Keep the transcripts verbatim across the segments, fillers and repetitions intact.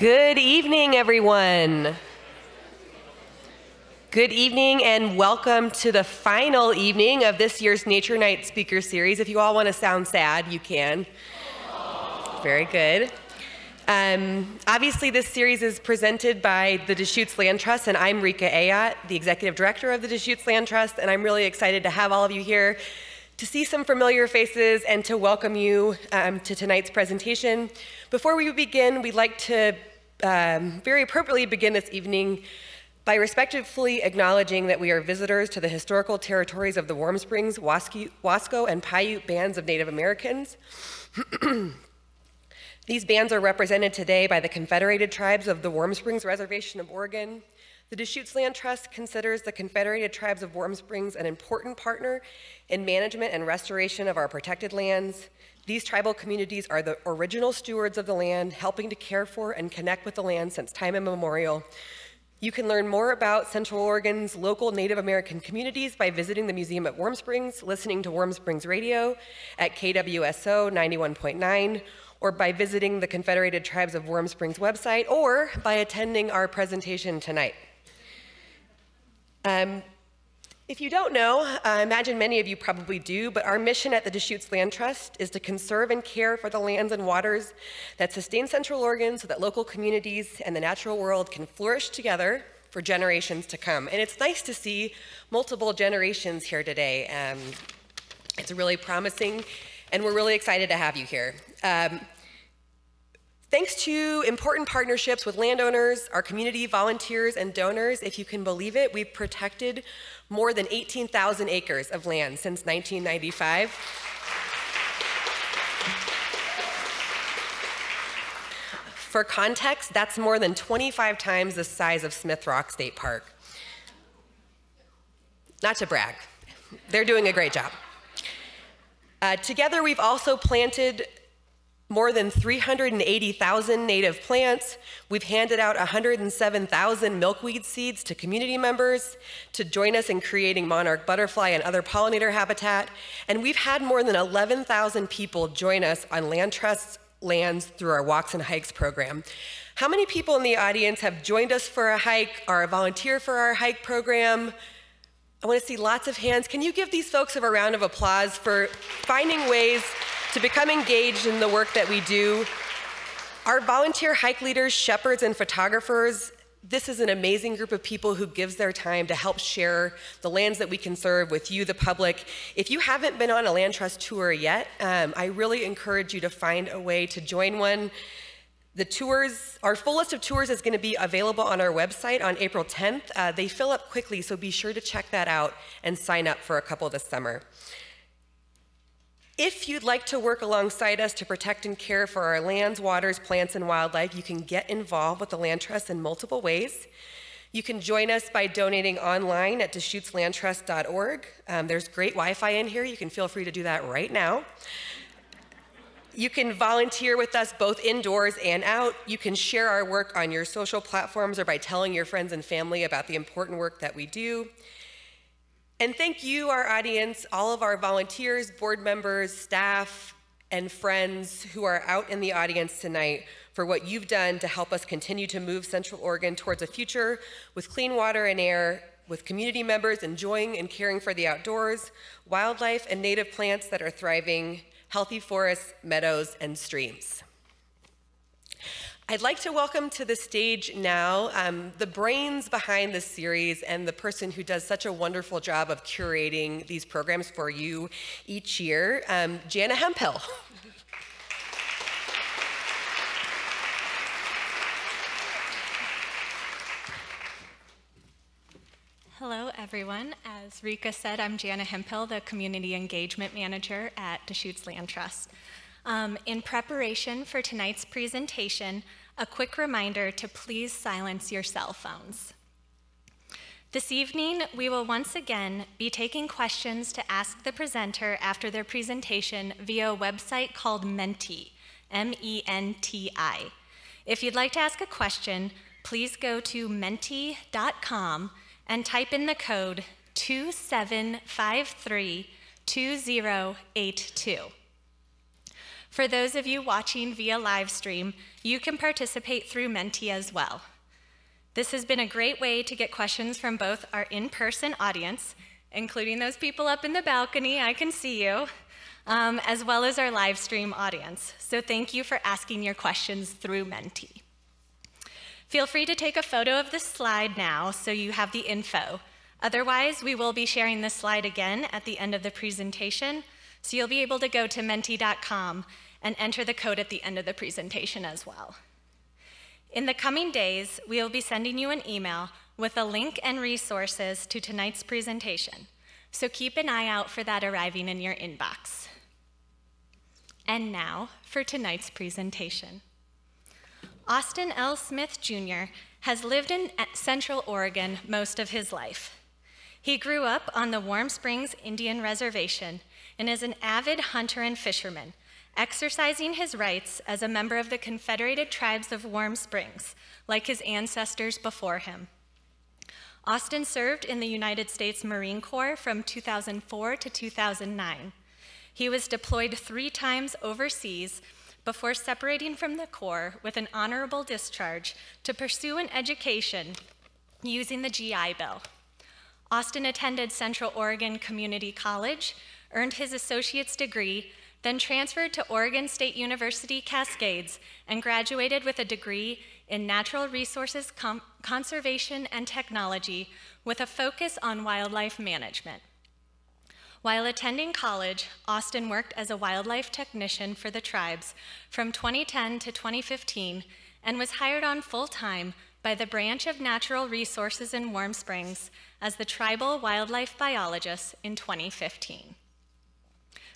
Good evening, everyone. Good evening and welcome to the final evening of this year's Nature Night Speaker Series. If you all want to sound sad, you can. Aww. Very good. Um, obviously, this series is presented by the Deschutes Land Trust, and I'm Rika Ayotte, the Executive Director of the Deschutes Land Trust, and I'm really excited to have all of you here to see some familiar faces and to welcome you um, to tonight's presentation. Before we begin, we'd like to um, very appropriately begin this evening by respectfully acknowledging that we are visitors to the historical territories of the Warm Springs, Wasco, Wasco and Paiute bands of Native Americans. These bands are represented today by the Confederated Tribes of the Warm Springs Reservation of Oregon. The Deschutes Land Trust considers the Confederated Tribes of Warm Springs an important partner in management and restoration of our protected lands. These tribal communities are the original stewards of the land, helping to care for and connect with the land since time immemorial. You can learn more about Central Oregon's local Native American communities by visiting the museum at Warm Springs, listening to Warm Springs Radio at K W S O ninety-one point nine, or by visiting the Confederated Tribes of Warm Springs website, or by attending our presentation tonight. Um, If you don't know, I imagine many of you probably do, but our mission at the Deschutes Land Trust is to conserve and care for the lands and waters that sustain Central Oregon so that local communities and the natural world can flourish together for generations to come. And it's nice to see multiple generations here today. Um, it's really promising, and we're really excited to have you here. Um, Thanks to important partnerships with landowners, our community, volunteers, and donors, if you can believe it, we've protected more than eighteen thousand acres of land since nineteen ninety-five. For context, that's more than twenty-five times the size of Smith Rock State Park. Not to brag, they're doing a great job. Uh, together, we've also planted more than three hundred eighty thousand native plants. We've handed out one hundred seven thousand milkweed seeds to community members to join us in creating monarch butterfly and other pollinator habitat. And we've had more than eleven thousand people join us on Land Trust's lands through our Walks and Hikes program. How many people in the audience have joined us for a hike or a volunteer for our hike program? I wanna see lots of hands. Can you give these folks a round of applause for finding ways to become engaged in the work that we do? Our volunteer hike leaders, shepherds, and photographers, this is an amazing group of people who gives their time to help share the lands that we can serve with you, the public. If you haven't been on a land trust tour yet, um, I really encourage you to find a way to join one. The tours, our full list of tours is gonna be available on our website on April tenth. Uh, they fill up quickly, so be sure to check that out and sign up for a couple this summer. If you'd like to work alongside us to protect and care for our lands, waters, plants, and wildlife, you can get involved with the Land Trust in multiple ways. You can join us by donating online at Deschutes Land Trust dot org. Um, there's great Wi-Fi in here. You can feel free to do that right now. You can volunteer with us both indoors and out. You can share our work on your social platforms or by telling your friends and family about the important work that we do. And thank you, our audience, all of our volunteers, board members, staff, and friends who are out in the audience tonight for what you've done to help us continue to move Central Oregon towards a future with clean water and air, with community members enjoying and caring for the outdoors, wildlife and native plants that are thriving, healthy forests, meadows, and streams. I'd like to welcome to the stage now um, the brains behind this series and the person who does such a wonderful job of curating these programs for you each year, um, Jana Hemphill. Hello, everyone. As Rika said, I'm Jana Hemphill, the Community Engagement Manager at Deschutes Land Trust. Um, in preparation for tonight's presentation, a quick reminder to please silence your cell phones. This evening, we will once again be taking questions to ask the presenter after their presentation via a website called Menti, M E N T I. If you'd like to ask a question, please go to menti dot com and type in the code two seven five three two zero eight two. For those of you watching via live stream, you can participate through Menti as well. This has been a great way to get questions from both our in-person audience, including those people up in the balcony, I can see you, um, as well as our live stream audience. So thank you for asking your questions through Menti. Feel free to take a photo of this slide now so you have the info. Otherwise, we will be sharing this slide again at the end of the presentation, so you'll be able to go to menti dot com and enter the code at the end of the presentation as well. In the coming days, we will be sending you an email with a link and resources to tonight's presentation, so keep an eye out for that arriving in your inbox. And now for tonight's presentation. Austin L. Smith Junior has lived in Central Oregon most of his life. He grew up on the Warm Springs Indian Reservation and is an avid hunter and fisherman, exercising his rights as a member of the Confederated Tribes of Warm Springs, like his ancestors before him. Austin served in the United States Marine Corps from two thousand four to two thousand nine. He was deployed three times overseas before separating from the Corps with an honorable discharge to pursue an education using the G I Bill. Austin attended Central Oregon Community College, earned his associate's degree, then transferred to Oregon State University Cascades and graduated with a degree in Natural Resources Com- Conservation and Technology with a focus on wildlife management. While attending college, Austin worked as a wildlife technician for the tribes from twenty ten to twenty fifteen and was hired on full-time by the Branch of Natural Resources in Warm Springs as the tribal wildlife biologist in twenty fifteen.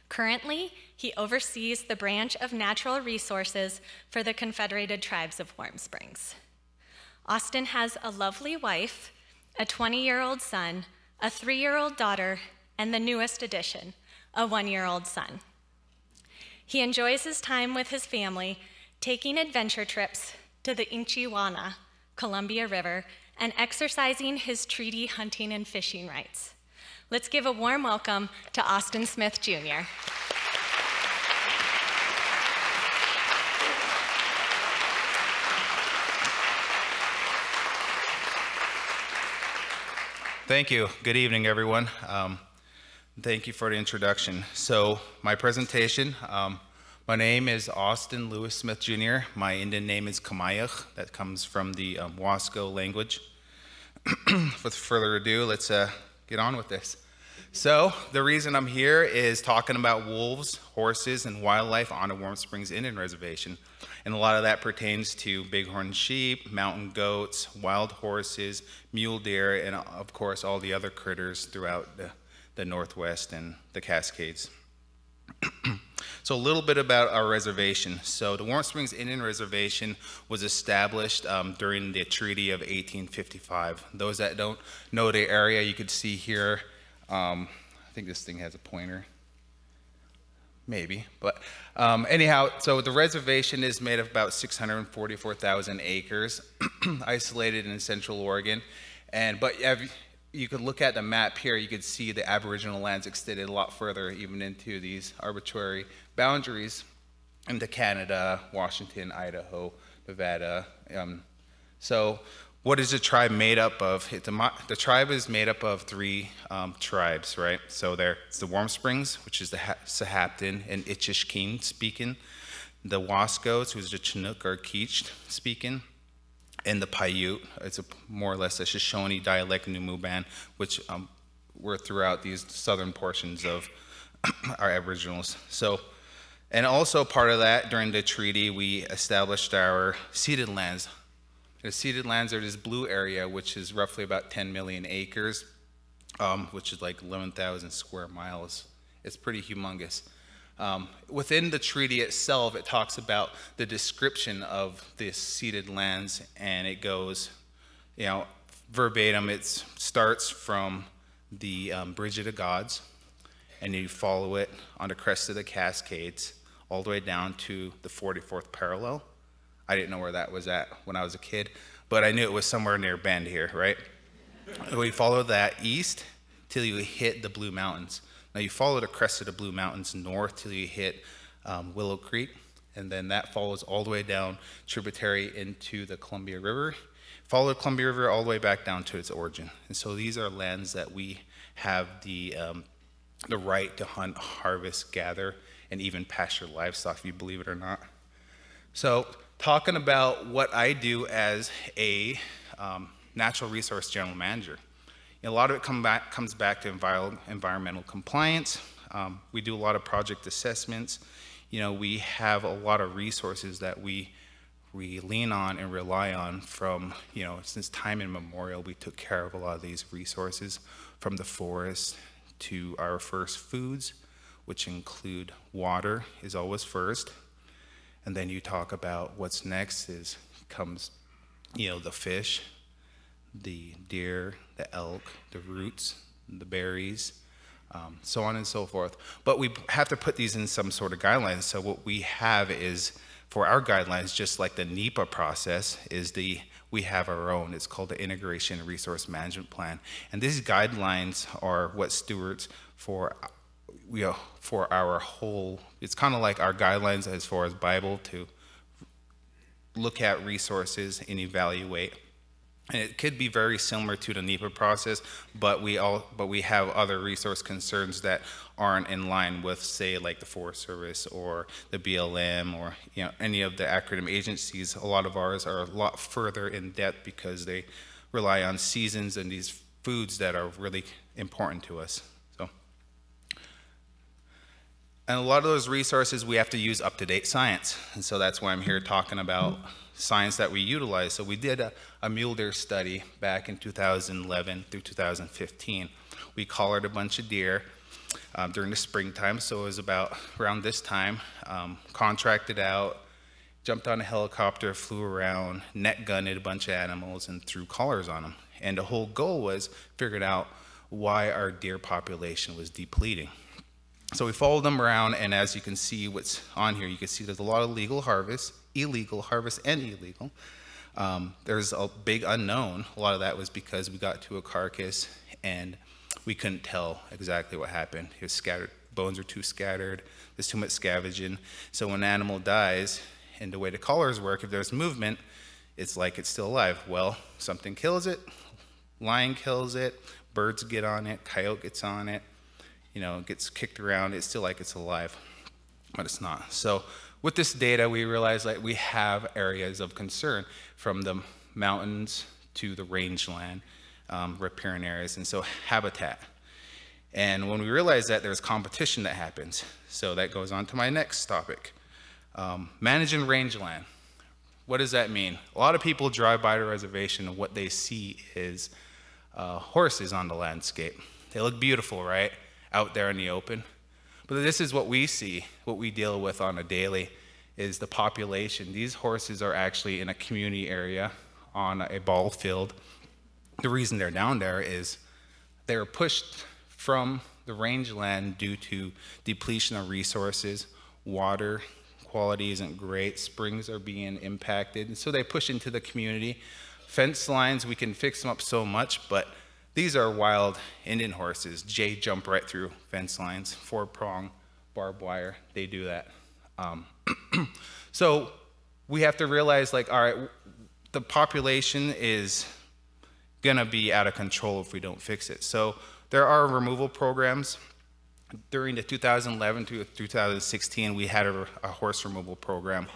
Currently, he oversees the Branch of Natural Resources for the Confederated Tribes of Warm Springs. Austin has a lovely wife, a twenty-year-old son, a three-year-old daughter, and the newest addition, a one-year-old son. He enjoys his time with his family, taking adventure trips to the Inchihwana, Columbia River, and exercising his treaty hunting and fishing rights. Let's give a warm welcome to Austin Smith, Junior Thank you. Good evening, everyone. Um, Thank you for the introduction. So my presentation, um, my name is Austin Lewis Smith Junior My Indian name is Kamayakh. That comes from the um, Wasco language. With further ado, let's uh, get on with this. So the reason I'm here is talking about wolves, horses, and wildlife on a Warm Springs Indian Reservation. And a lot of that pertains to bighorn sheep, mountain goats, wild horses, mule deer, and of course all the other critters throughout the the Northwest and the Cascades. So a little bit about our reservation. So the Warm Springs Indian Reservation was established um, during the Treaty of eighteen fifty-five. Those that don't know the area, you could see here, um, I think this thing has a pointer. Maybe, but um, anyhow, so the reservation is made of about six hundred forty-four thousand acres, isolated in Central Oregon. And, but every, you could look at the map here, you could see the Aboriginal lands extended a lot further, even into these arbitrary boundaries into Canada, Washington, Idaho, Nevada. Um, so what is a tribe made up of? The, the tribe is made up of three um, tribes, right? So there, it's the Warm Springs, which is the Sahaptin and Ichishkíin speaking, the Wascos, who's the Chinook or Keech speaking, and the Paiute. It's a, more or less a Shoshone dialect Numuband, which um, were throughout these southern portions of our Aboriginals. So, and also part of that, during the treaty, we established our ceded lands. The ceded lands are this blue area, which is roughly about ten million acres, um, which is like eleven thousand square miles. It's pretty humongous. Um, within the treaty itself, it talks about the description of the ceded lands, and it goes, you know, verbatim. It starts from the um, Bridge of the Gods, and you follow it on the crest of the Cascades all the way down to the forty-fourth parallel. I didn't know where that was at when I was a kid, but I knew it was somewhere near Bend here, right? We follow that east till you hit the Blue Mountains. Now you follow the crest of the Blue Mountains north till you hit um, Willow Creek, and then that follows all the way down tributary into the Columbia River, follow the Columbia River all the way back down to its origin. And so these are lands that we have the, um, the right to hunt, harvest, gather, and even pasture livestock, if you believe it or not. So talking about what I do as a um, natural resource general manager, a lot of it come back, comes back to enviro environmental compliance. Um, we do a lot of project assessments. You know, we have a lot of resources that we, we lean on and rely on from, you know, since time immemorial, we took care of a lot of these resources, from the forest to our first foods, which include water is always first. And then you talk about what's next is comes, you know, the fish, the deer, the elk, the roots, the berries, um, so on and so forth. But we have to put these in some sort of guidelines. So what we have is, for our guidelines, just like the NEPA process, is the, we have our own. It's called the Integration Resource Management Plan. And these guidelines are what stewards for, you know, for our whole, it's kind of like our guidelines as far as Bible to look at resources and evaluate. And it could be very similar to the NEPA process, but we all, but we have other resource concerns that aren't in line with, say, like the Forest Service or the B L M or, you know, any of the acronym agencies. A lot of ours are a lot further in depth because they rely on seasons and these foods that are really important to us. So, and a lot of those resources we have to use up-to-date science, and so that's why I'm here talking about science that we utilize. So we did a, a mule deer study back in two thousand eleven through two thousand fifteen. We collared a bunch of deer um, during the springtime, so it was about around this time, um, contracted out, jumped on a helicopter, flew around, net gunned a bunch of animals and threw collars on them. And the whole goal was figured out why our deer population was depleting. So we followed them around, and as you can see what's on here, you can see there's a lot of legal harvests, illegal harvest and illegal. Um, there's a big unknown. A lot of that was because we got to a carcass and we couldn't tell exactly what happened. It was scattered, bones are too scattered, there's too much scavenging. So when an animal dies, and the way the collars work, if there's movement, it's like it's still alive. Well, something kills it, lion kills it, birds get on it, coyote gets on it, you know, it gets kicked around, it's still like it's alive, but it's not. So with this data, we realize that we have areas of concern, from the mountains to the rangeland, um, riparian areas, and so habitat. And when we realize that, there's competition that happens. So that goes on to my next topic, um, managing rangeland. What does that mean? A lot of people drive by the reservation and what they see is uh, horses on the landscape. They look beautiful, right? Out there in the open. But this is what we see, what we deal with on a daily, is the population. These horses are actually in a community area on a ball field. The reason they're down there is they're pushed from the rangeland due to depletion of resources, water quality isn't great, springs are being impacted, and so they push into the community. Fence lines, we can fix them up so much, but these are wild Indian horses. Jay jump right through fence lines, four prong, barbed wire, they do that. Um, so we have to realize, like, all right, the population is gonna be out of control if we don't fix it. So there are removal programs. During the two thousand eleven to two thousand sixteen, we had a, a horse removal program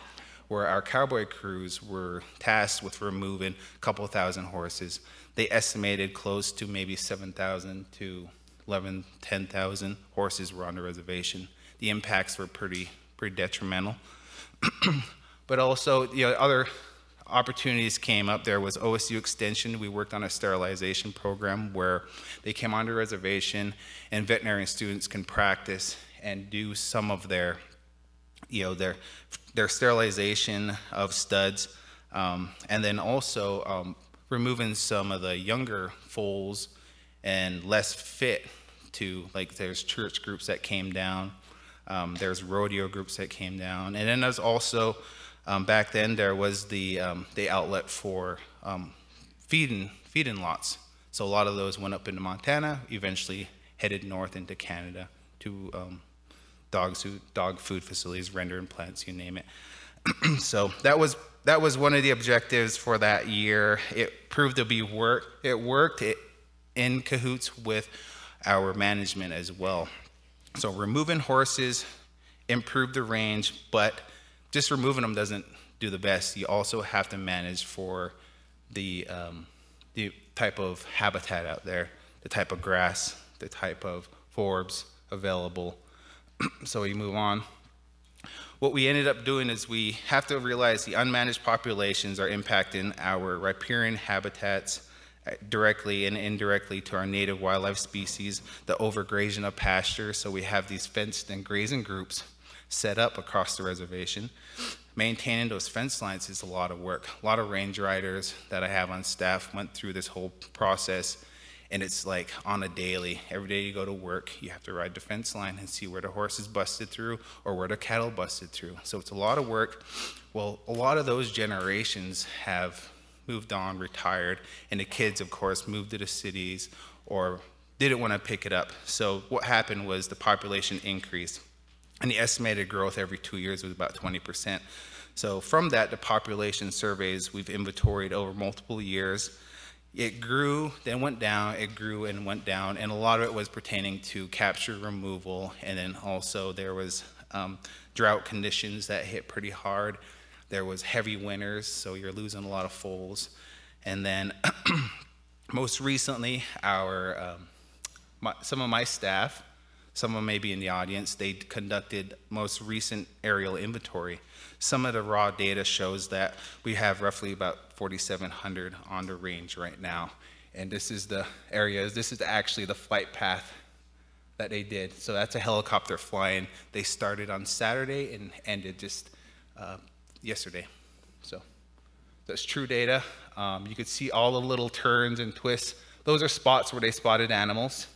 where our cowboy crews were tasked with removing a couple thousand horses. They estimated close to maybe seven thousand to eleven, ten thousand horses were on the reservation. The impacts were pretty, pretty detrimental. But also, you know, other opportunities came up. There was O S U Extension. We worked on a sterilization program where they came onto the reservation and veterinarian students can practice and do some of their, you know, their, their sterilization of studs, um, and then also um, removing some of the younger foals and less fit to, like, there's church groups that came down, um, there's rodeo groups that came down, and then there's also, um, back then there was the, um, the outlet for um, feeding, feeding lots. So a lot of those went up into Montana, eventually headed north into Canada to um, dog food, dog food facilities, rendering plants, you name it. So that was that was one of the objectives for that year. It proved to be work. It worked it, in cahoots with our management as well. So removing horses improved the range, but just removing them doesn't do the best. You also have to manage for the um, the type of habitat out there, the type of grass, the type of forbs available. So we move on. What we ended up doing is we have to realize the unmanaged populations are impacting our riparian habitats directly and indirectly to our native wildlife species, the overgrazing of pasture. So we have these fenced and grazing groups set up across the reservation. Maintaining those fence lines is a lot of work. A lot of range riders that I have on staff went through this whole process, and it's like on a daily. Every day you go to work, you have to ride the fence line and see where the horses busted through or where the cattle busted through. So it's a lot of work. Well, a lot of those generations have moved on, retired, and the kids, of course, moved to the cities or didn't want to pick it up. So what happened was the population increased, and the estimated growth every two years was about twenty percent. So from that, the population surveys we've inventoried over multiple years, it grew, then went down, it grew and went down, and a lot of it was pertaining to capture removal, and then also there was um, drought conditions that hit pretty hard. There was heavy winters, so you're losing a lot of foals. And then most recently, our um, my, some of my staff, someone may be in the audience, they conducted most recent aerial inventory. Some of the raw data shows that we have roughly about forty-seven hundred on the range right now. And this is the areas, this is actually the flight path that they did. So that's a helicopter flying. They started on Saturday and ended just uh, yesterday. So that's true data. Um, you could see all the little turns and twists. Those are spots where they spotted animals.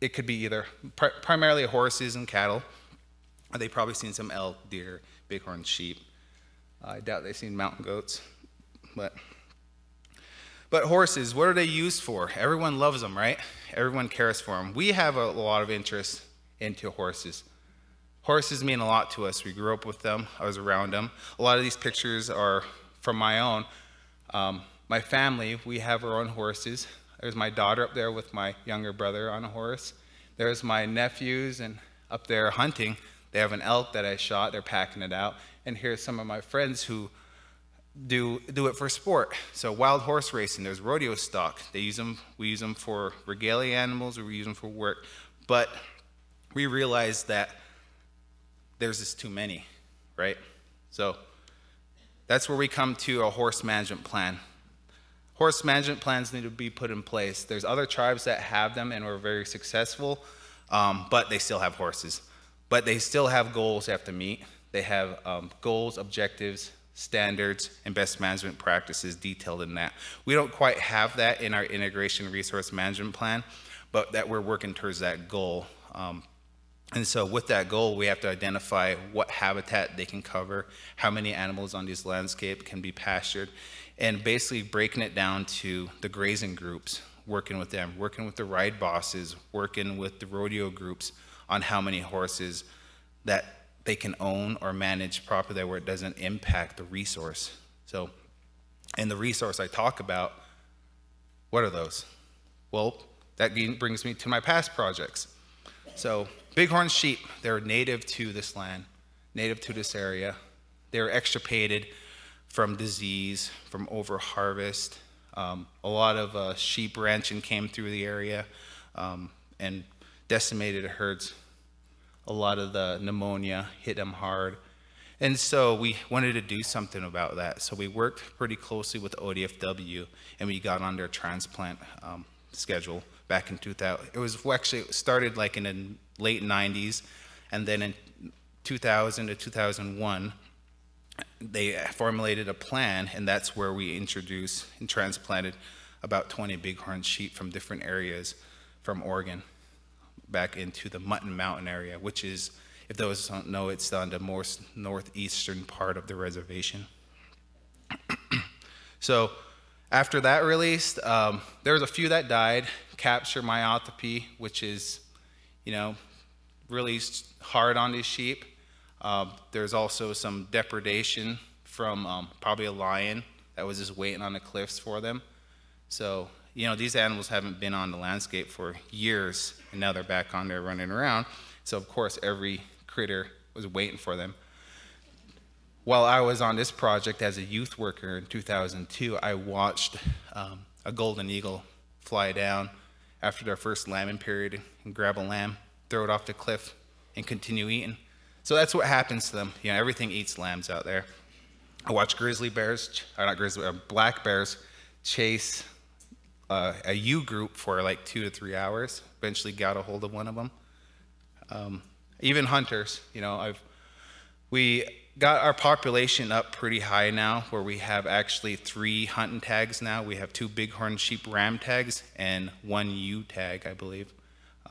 It could be either pri primarily horses and cattle. They've probably seen some elk, deer, bighorn sheep. Uh, I doubt they've seen mountain goats. But, but horses, what are they used for? Everyone loves them, right? Everyone cares for them. We have a, a lot of interest into horses. Horses mean a lot to us. We grew up with them. I was around them. A lot of these pictures are from my own. Um, my family, we have our own horses. There's my daughter up there with my younger brother on a horse. There's my nephews and up there hunting. They have an elk that I shot. They're packing it out. And here's some of my friends who do, do it for sport. So wild horse racing, there's rodeo stock. They use them, we use them for regalia animals, or we use them for work. But we realized that there's just too many, right? So that's where we come to a horse management plan. Horse management plans need to be put in place. There's other tribes that have them and were very successful, um, but they still have horses. But they still have goals they have to meet. They have um, goals, objectives, standards, and best management practices detailed in that. We don't quite have that in our Integration Resource Management Plan, but that we're working towards that goal. Um, and so with that goal, we have to identify what habitat they can cover, how many animals on this landscape can be pastured, and basically breaking it down to the grazing groups, working with them, working with the ride bosses, working with the rodeo groups on how many horses that they can own or manage properly where it doesn't impact the resource. So, and the resource I talk about, what are those? Well, that brings me to my past projects. So bighorn sheep, they're native to this land, native to this area. They're extirpated from disease, from over-harvest. Um, a lot of uh, sheep ranching came through the area um, and decimated herds. A lot of the pneumonia hit them hard. And so we wanted to do something about that. So we worked pretty closely with O D F W, and we got on their transplant um, schedule back in two thousand. It was actually it started like in the late nineties, and then in two thousand to two thousand one, they formulated a plan, and that's where we introduced and transplanted about twenty bighorn sheep from different areas from Oregon back into the Mutton Mountain area, which is, if those don't know, it's on the most northeastern part of the reservation. So after that released, um, there was a few that died. Capture myopathy, which is, you know, really hard on these sheep. Uh, there's also some depredation from um, probably a lion that was just waiting on the cliffs for them. So, you know, these animals haven't been on the landscape for years, and now they're back on there running around. So, of course, every critter was waiting for them. While I was on this project as a youth worker in two thousand two, I watched um, a golden eagle fly down after their first lambing period and grab a lamb, throw it off the cliff, and continue eating. So that's what happens to them. You know, everything eats lambs out there. I watch grizzly bears, or not grizzly, or black bears chase uh, a ewe group for like two to three hours, eventually got a hold of one of them. Um, even hunters, you know, I've, we got our population up pretty high now, where we have actually three hunting tags now. We have two bighorn sheep ram tags and one ewe tag, I believe.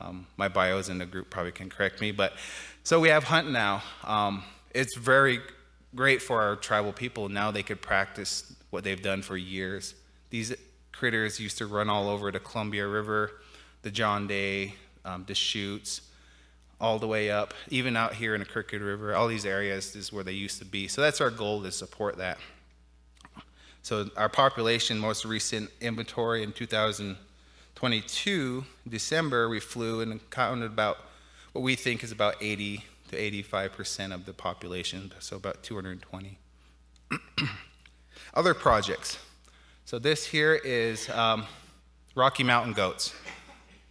Um, my bios in the group probably can correct me, but so we have hunt now. Um, it's very great for our tribal people. Now they could practice what they've done for years. These critters used to run all over the Columbia River, the John Day, um, Deschutes, all the way up, even out here in the Crooked River. All these areas is where they used to be. So that's our goal, to support that. So our population, most recent inventory in two thousand twenty-two, December, we flew and counted about what we think is about eighty to eighty-five percent of the population, so about two hundred twenty. Other projects. So this here is um, Rocky Mountain goats.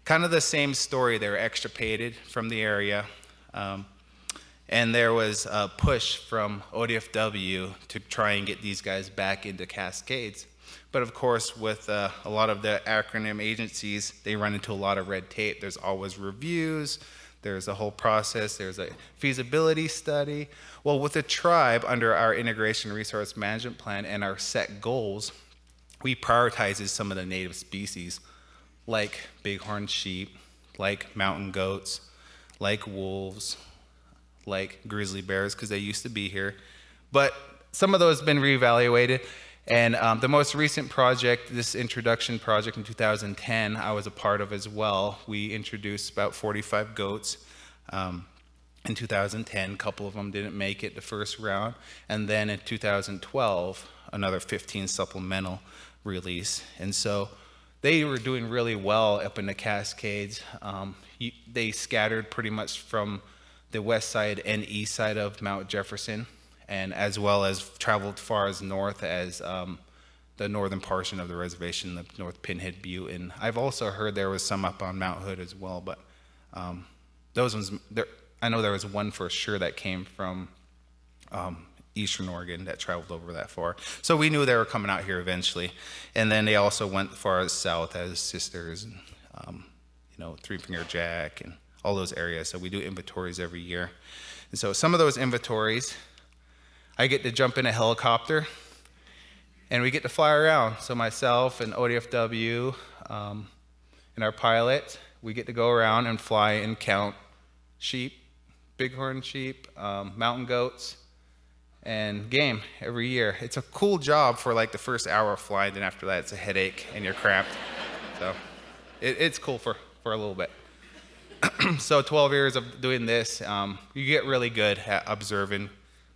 Kind of the same story. They were extirpated from the area, um, and there was a push from O D F W to try and get these guys back into Cascades. But of course, with uh, a lot of the acronym agencies, they run into a lot of red tape. There's always reviews, there's a whole process, there's a feasibility study. Well, with the tribe, under our Integration Resource Management Plan and our set goals, we prioritize some of the native species, like bighorn sheep, like mountain goats, like wolves, like grizzly bears, because they used to be here. But some of those have been reevaluated. And um, the most recent project, this introduction project in two thousand ten, I was a part of as well. We introduced about forty-five goats um, in two thousand ten. A couple of them didn't make it the first round. And then in two thousand twelve, another fifteen supplemental release. And so they were doing really well up in the Cascades. Um, you, they scattered pretty much from the west side and east side of Mount Jefferson, and as well as traveled far as north as um, the northern portion of the reservation, the North Pinhead Butte. And I've also heard there was some up on Mount Hood as well, but um, those ones, there, I know there was one for sure that came from um, Eastern Oregon that traveled over that far. So we knew they were coming out here eventually. And then they also went far as south as Sisters, and, um, you know, Three Finger Jack and all those areas. So we do inventories every year. And so some of those inventories, I get to jump in a helicopter, and we get to fly around. So myself and O D F W um, and our pilot, we get to go around and fly and count sheep, bighorn sheep, um, mountain goats, and game every year. It's a cool job for like the first hour of flying, then after that it's a headache and you're cramped. So it, it's cool for, for a little bit. So twelve years of doing this, um, you get really good at observing,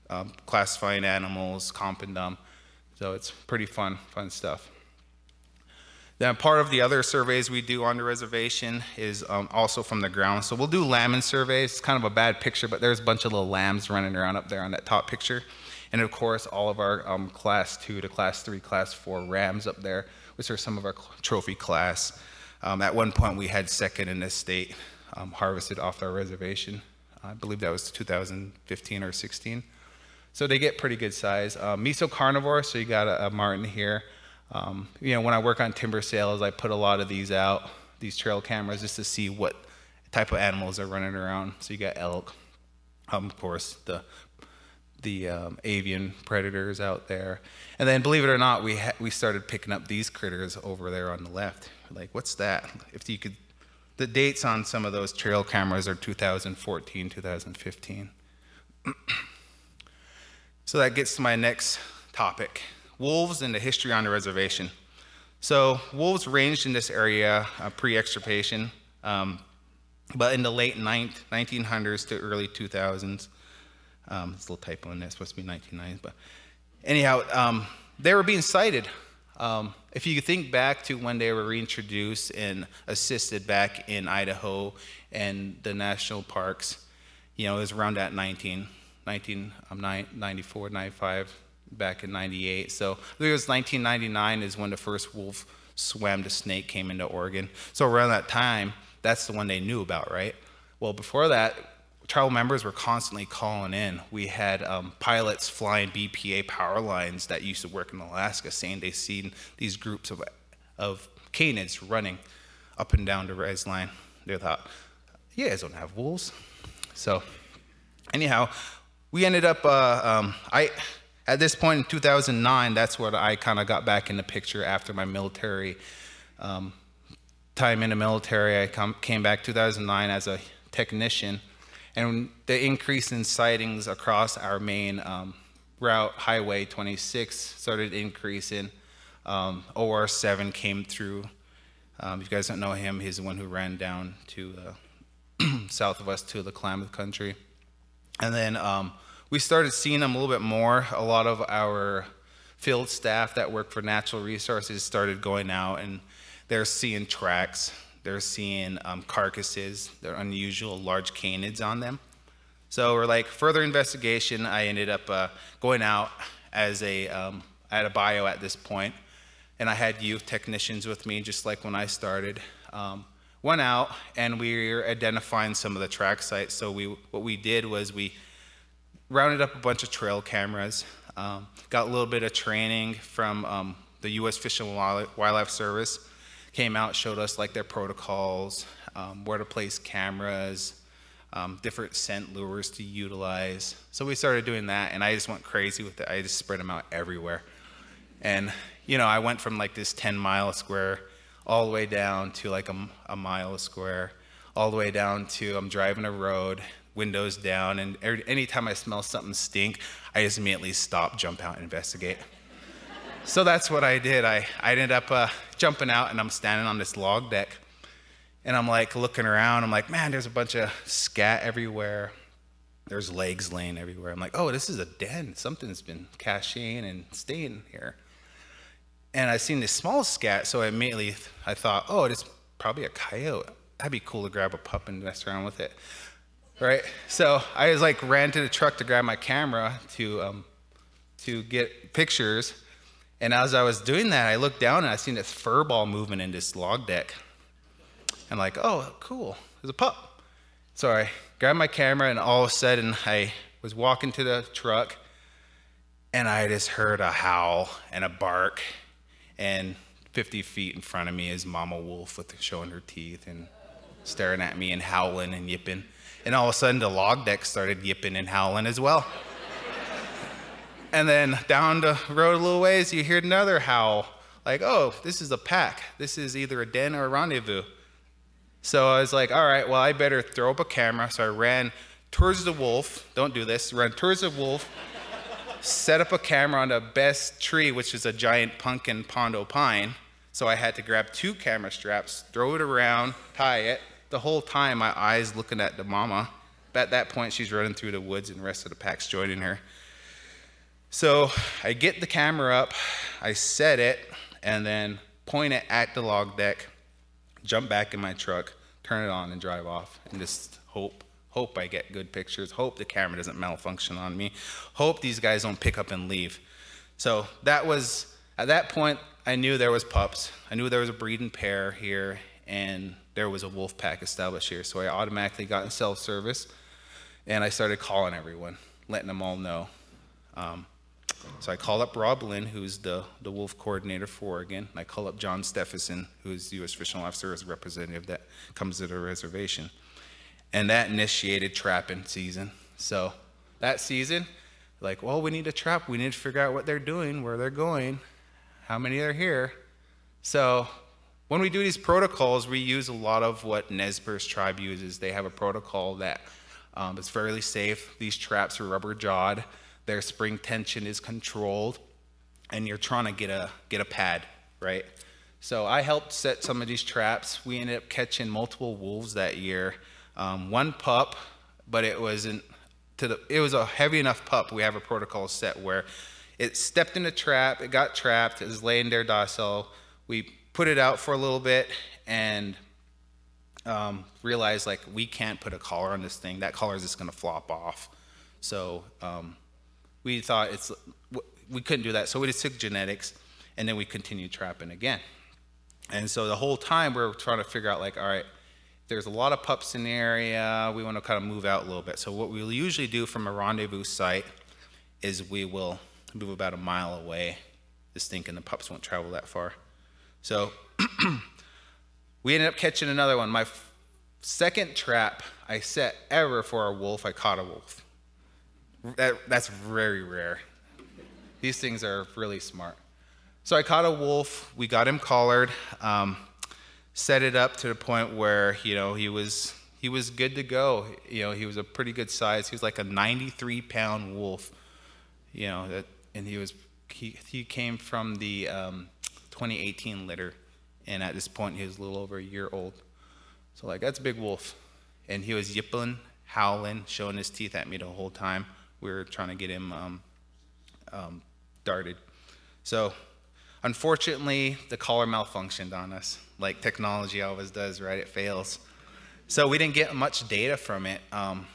Um, classifying animals, comping them. So it's pretty fun, fun stuff. Then part of the other surveys we do on the reservation is um, also from the ground. So we'll do lambing surveys. It's kind of a bad picture, but there's a bunch of little lambs running around up there on that top picture. And of course, all of our um, class two to class three, class four rams up there, which are some of our trophy class. Um, at one point, we had second in this state um, harvested off our reservation. I believe that was two thousand fifteen or sixteen. So they get pretty good size. Um, mesocarnivore, so you got a, a marten here. Um, you know, when I work on timber sales, I put a lot of these out, these trail cameras, just to see what type of animals are running around. So you got elk, um, of course, the the um, avian predators out there. And then, believe it or not, we ha we started picking up these critters over there on the left. Like, what's that? If you could, the dates on some of those trail cameras are two thousand fourteen, two thousand fifteen. So that gets to my next topic, wolves and the history on the reservation. So wolves ranged in this area uh, pre-extirpation. Um, But in the late nineteen hundreds to early two thousands, um, there's a little typo in there, it's supposed to be nineteen nineties, but anyhow, um, they were being cited. Um, if you think back to when they were reintroduced and assisted back in Idaho and the national parks, you know, it was around that nineteen ninety-four, ninety-five, back in ninety-eight. So I think it was nineteen ninety-nine is when the first wolf swam, the snake came into Oregon. So around that time, that's the one they knew about, right? Well, before that, tribal members were constantly calling in. We had um, pilots flying B P A power lines that used to work in Alaska saying they seen these groups of, of canids running up and down the res line. They thought, you guys don't have wolves. So anyhow, we ended up, uh, um, I, at this point in two thousand nine, that's where I kind of got back in the picture after my military um, time in the military. I come, came back two thousand nine as a technician. And the increase in sightings across our main um, route, Highway twenty-six, started increasing. Um, O R seven came through. Um, if you guys don't know him, he's the one who ran down to uh, south of us to the Klamath country. And then um, we started seeing them a little bit more. A lot of our field staff that work for natural resources started going out, and they're seeing tracks. They're seeing um, carcasses, they're unusual large canids on them. So we're like, further investigation, I ended up uh, going out as a, um, at a bio at this point, and I had youth technicians with me, just like when I started. Um, went out and we were identifying some of the track sites. So we, what we did was we rounded up a bunch of trail cameras, um, got a little bit of training from um, the U S Fish and Wildlife Service, came out, showed us like their protocols, um, where to place cameras, um, different scent lures to utilize. So we started doing that, and I just went crazy with it. I just spread them out everywhere. And, you know, I went from like this ten mile square all the way down to like a, a mile square, all the way down to I'm driving a road, windows down, and every, anytime I smell something stink, I just immediately stop, jump out, and investigate. So that's what I did. I, I ended up uh, jumping out, and I'm standing on this log deck, and I'm like looking around. I'm like, man, there's a bunch of scat everywhere. There's legs laying everywhere. I'm like, oh, this is a den. Something's been caching and staying here. And I seen this small scat, so I immediately I thought, oh, it's probably a coyote. That'd be cool to grab a pup and mess around with it, right? So I was like ran to the truck to grab my camera to um, to get pictures. And as I was doing that, I looked down and I seen this fur ball moving in this log deck. I'm like, oh, cool, there's a pup. So I grabbed my camera, and all of a sudden I was walking to the truck, and I just heard a howl and a bark, and fifty feet in front of me is Mama Wolf with her showing her teeth and staring at me and howling and yipping. And all of a sudden the log deck started yipping and howling as well. And then down the road a little ways, you hear another howl. Like, oh, this is a pack. This is either a den or a rendezvous. So I was like, all right, well, I better throw up a camera. So I ran towards the wolf. Don't do this. Run towards the wolf. Set up a camera on the best tree, which is a giant pumpkin pondo pine. So I had to grab two camera straps, throw it around, tie it. The whole time, my eyes looking at the mama. At that point, she's running through the woods, and the rest of the pack's joining her. So I get the camera up, I set it, and then point it at the log deck, jump back in my truck, turn it on, and drive off, and just hope, hope I get good pictures, hope the camera doesn't malfunction on me, hope these guys don't pick up and leave. So that was, at that point, I knew there was pups. I knew there was a breeding pair here, and there was a wolf pack established here. So I automatically got in self-service, and I started calling everyone, letting them all know. Um, So I called up Rob Lynn, who's the, the wolf coordinator for Oregon, and I called up John Stephenson, who's the U S Fish and Wildlife Service representative that comes to the reservation. And that initiated trapping season. So that season, like, well, we need to trap. We need to figure out what they're doing, where they're going, how many are here. So when we do these protocols, we use a lot of what Nez Perce tribe uses. They have a protocol that um, is fairly safe. These traps are rubber-jawed. Their spring tension is controlled, and you're trying to get a, get a pad, right? So I helped set some of these traps. We ended up catching multiple wolves that year. um, one pup, but it was an, to the it was a heavy enough pup. We have a protocol set where it stepped in a trap, it got trapped, it was laying there docile. We put it out for a little bit and um, realized, like, we can't put a collar on this thing. That collar is just going to flop off. So um, we thought it's, we couldn't do that. So we just took genetics, and then we continued trapping again. And so the whole time we were trying to figure out, like, all right, there's a lot of pups in the area. We want to kind of move out a little bit. So what we'll usually do from a rendezvous site is we will move about a mile away, just thinking the pups won't travel that far. So we ended up catching another one. My second trap I set ever for a wolf, I caught a wolf. That, that's very rare. These things are really smart. So I caught a wolf. We got him collared, um, set it up to the point where, you know, he was he was good to go. You know, he was a pretty good size. He was like a ninety-three pound wolf. You know, that, and he was he, he came from the um, twenty eighteen litter, and at this point he was a little over a year old. So, like, that's a big wolf, and he was yipping, howling, showing his teeth at me the whole time. We were trying to get him um, um, darted. So, unfortunately, the collar malfunctioned on us, like technology always does, right? It fails. So we didn't get much data from it. Um,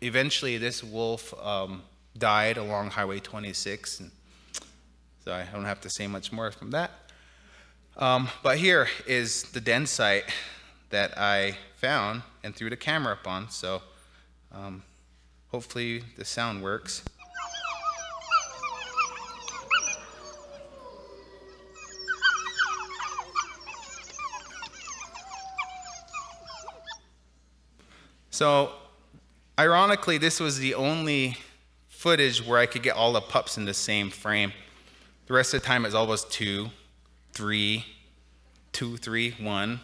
eventually, this wolf um, died along Highway twenty-six, and so I don't have to say much more from that. Um, but here is the den site that I found and threw the camera up on, so um, hopefully the sound works. So, ironically, this was the only footage where I could get all the pups in the same frame. The rest of the time, it was always two, three, two, three, one.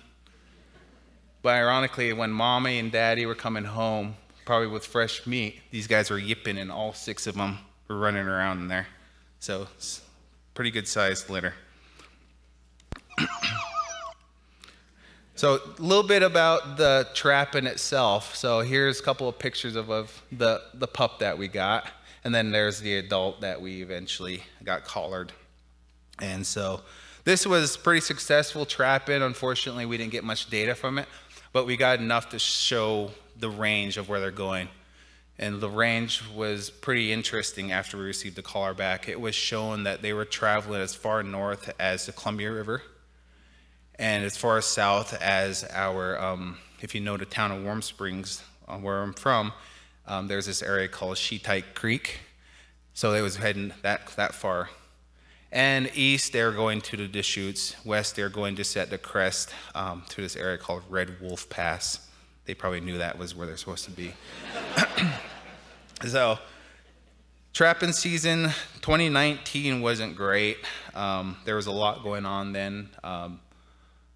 But ironically, when Mommy and Daddy were coming home, probably with fresh meat, these guys were yipping, and all six of them were running around in there. So, it's pretty good-sized litter. So a little bit about the trapping itself. So here's a couple of pictures of, of the, the pup that we got. And then there's the adult that we eventually got collared. And so this was pretty successful trapping. Unfortunately, we didn't get much data from it, but we got enough to show the range of where they're going. And the range was pretty interesting after we received the collar back. It was shown that they were traveling as far north as the Columbia River, and as far south as our, um, if you know the town of Warm Springs, uh, where I'm from, um, there's this area called Sheetite Creek. So they was heading that, that far. And east, they're going to the Deschutes. West, they're going just at the crest um, to this area called Red Wolf Pass. They probably knew that was where they're supposed to be. So, trapping season, twenty nineteen wasn't great. Um, there was a lot going on then. Um,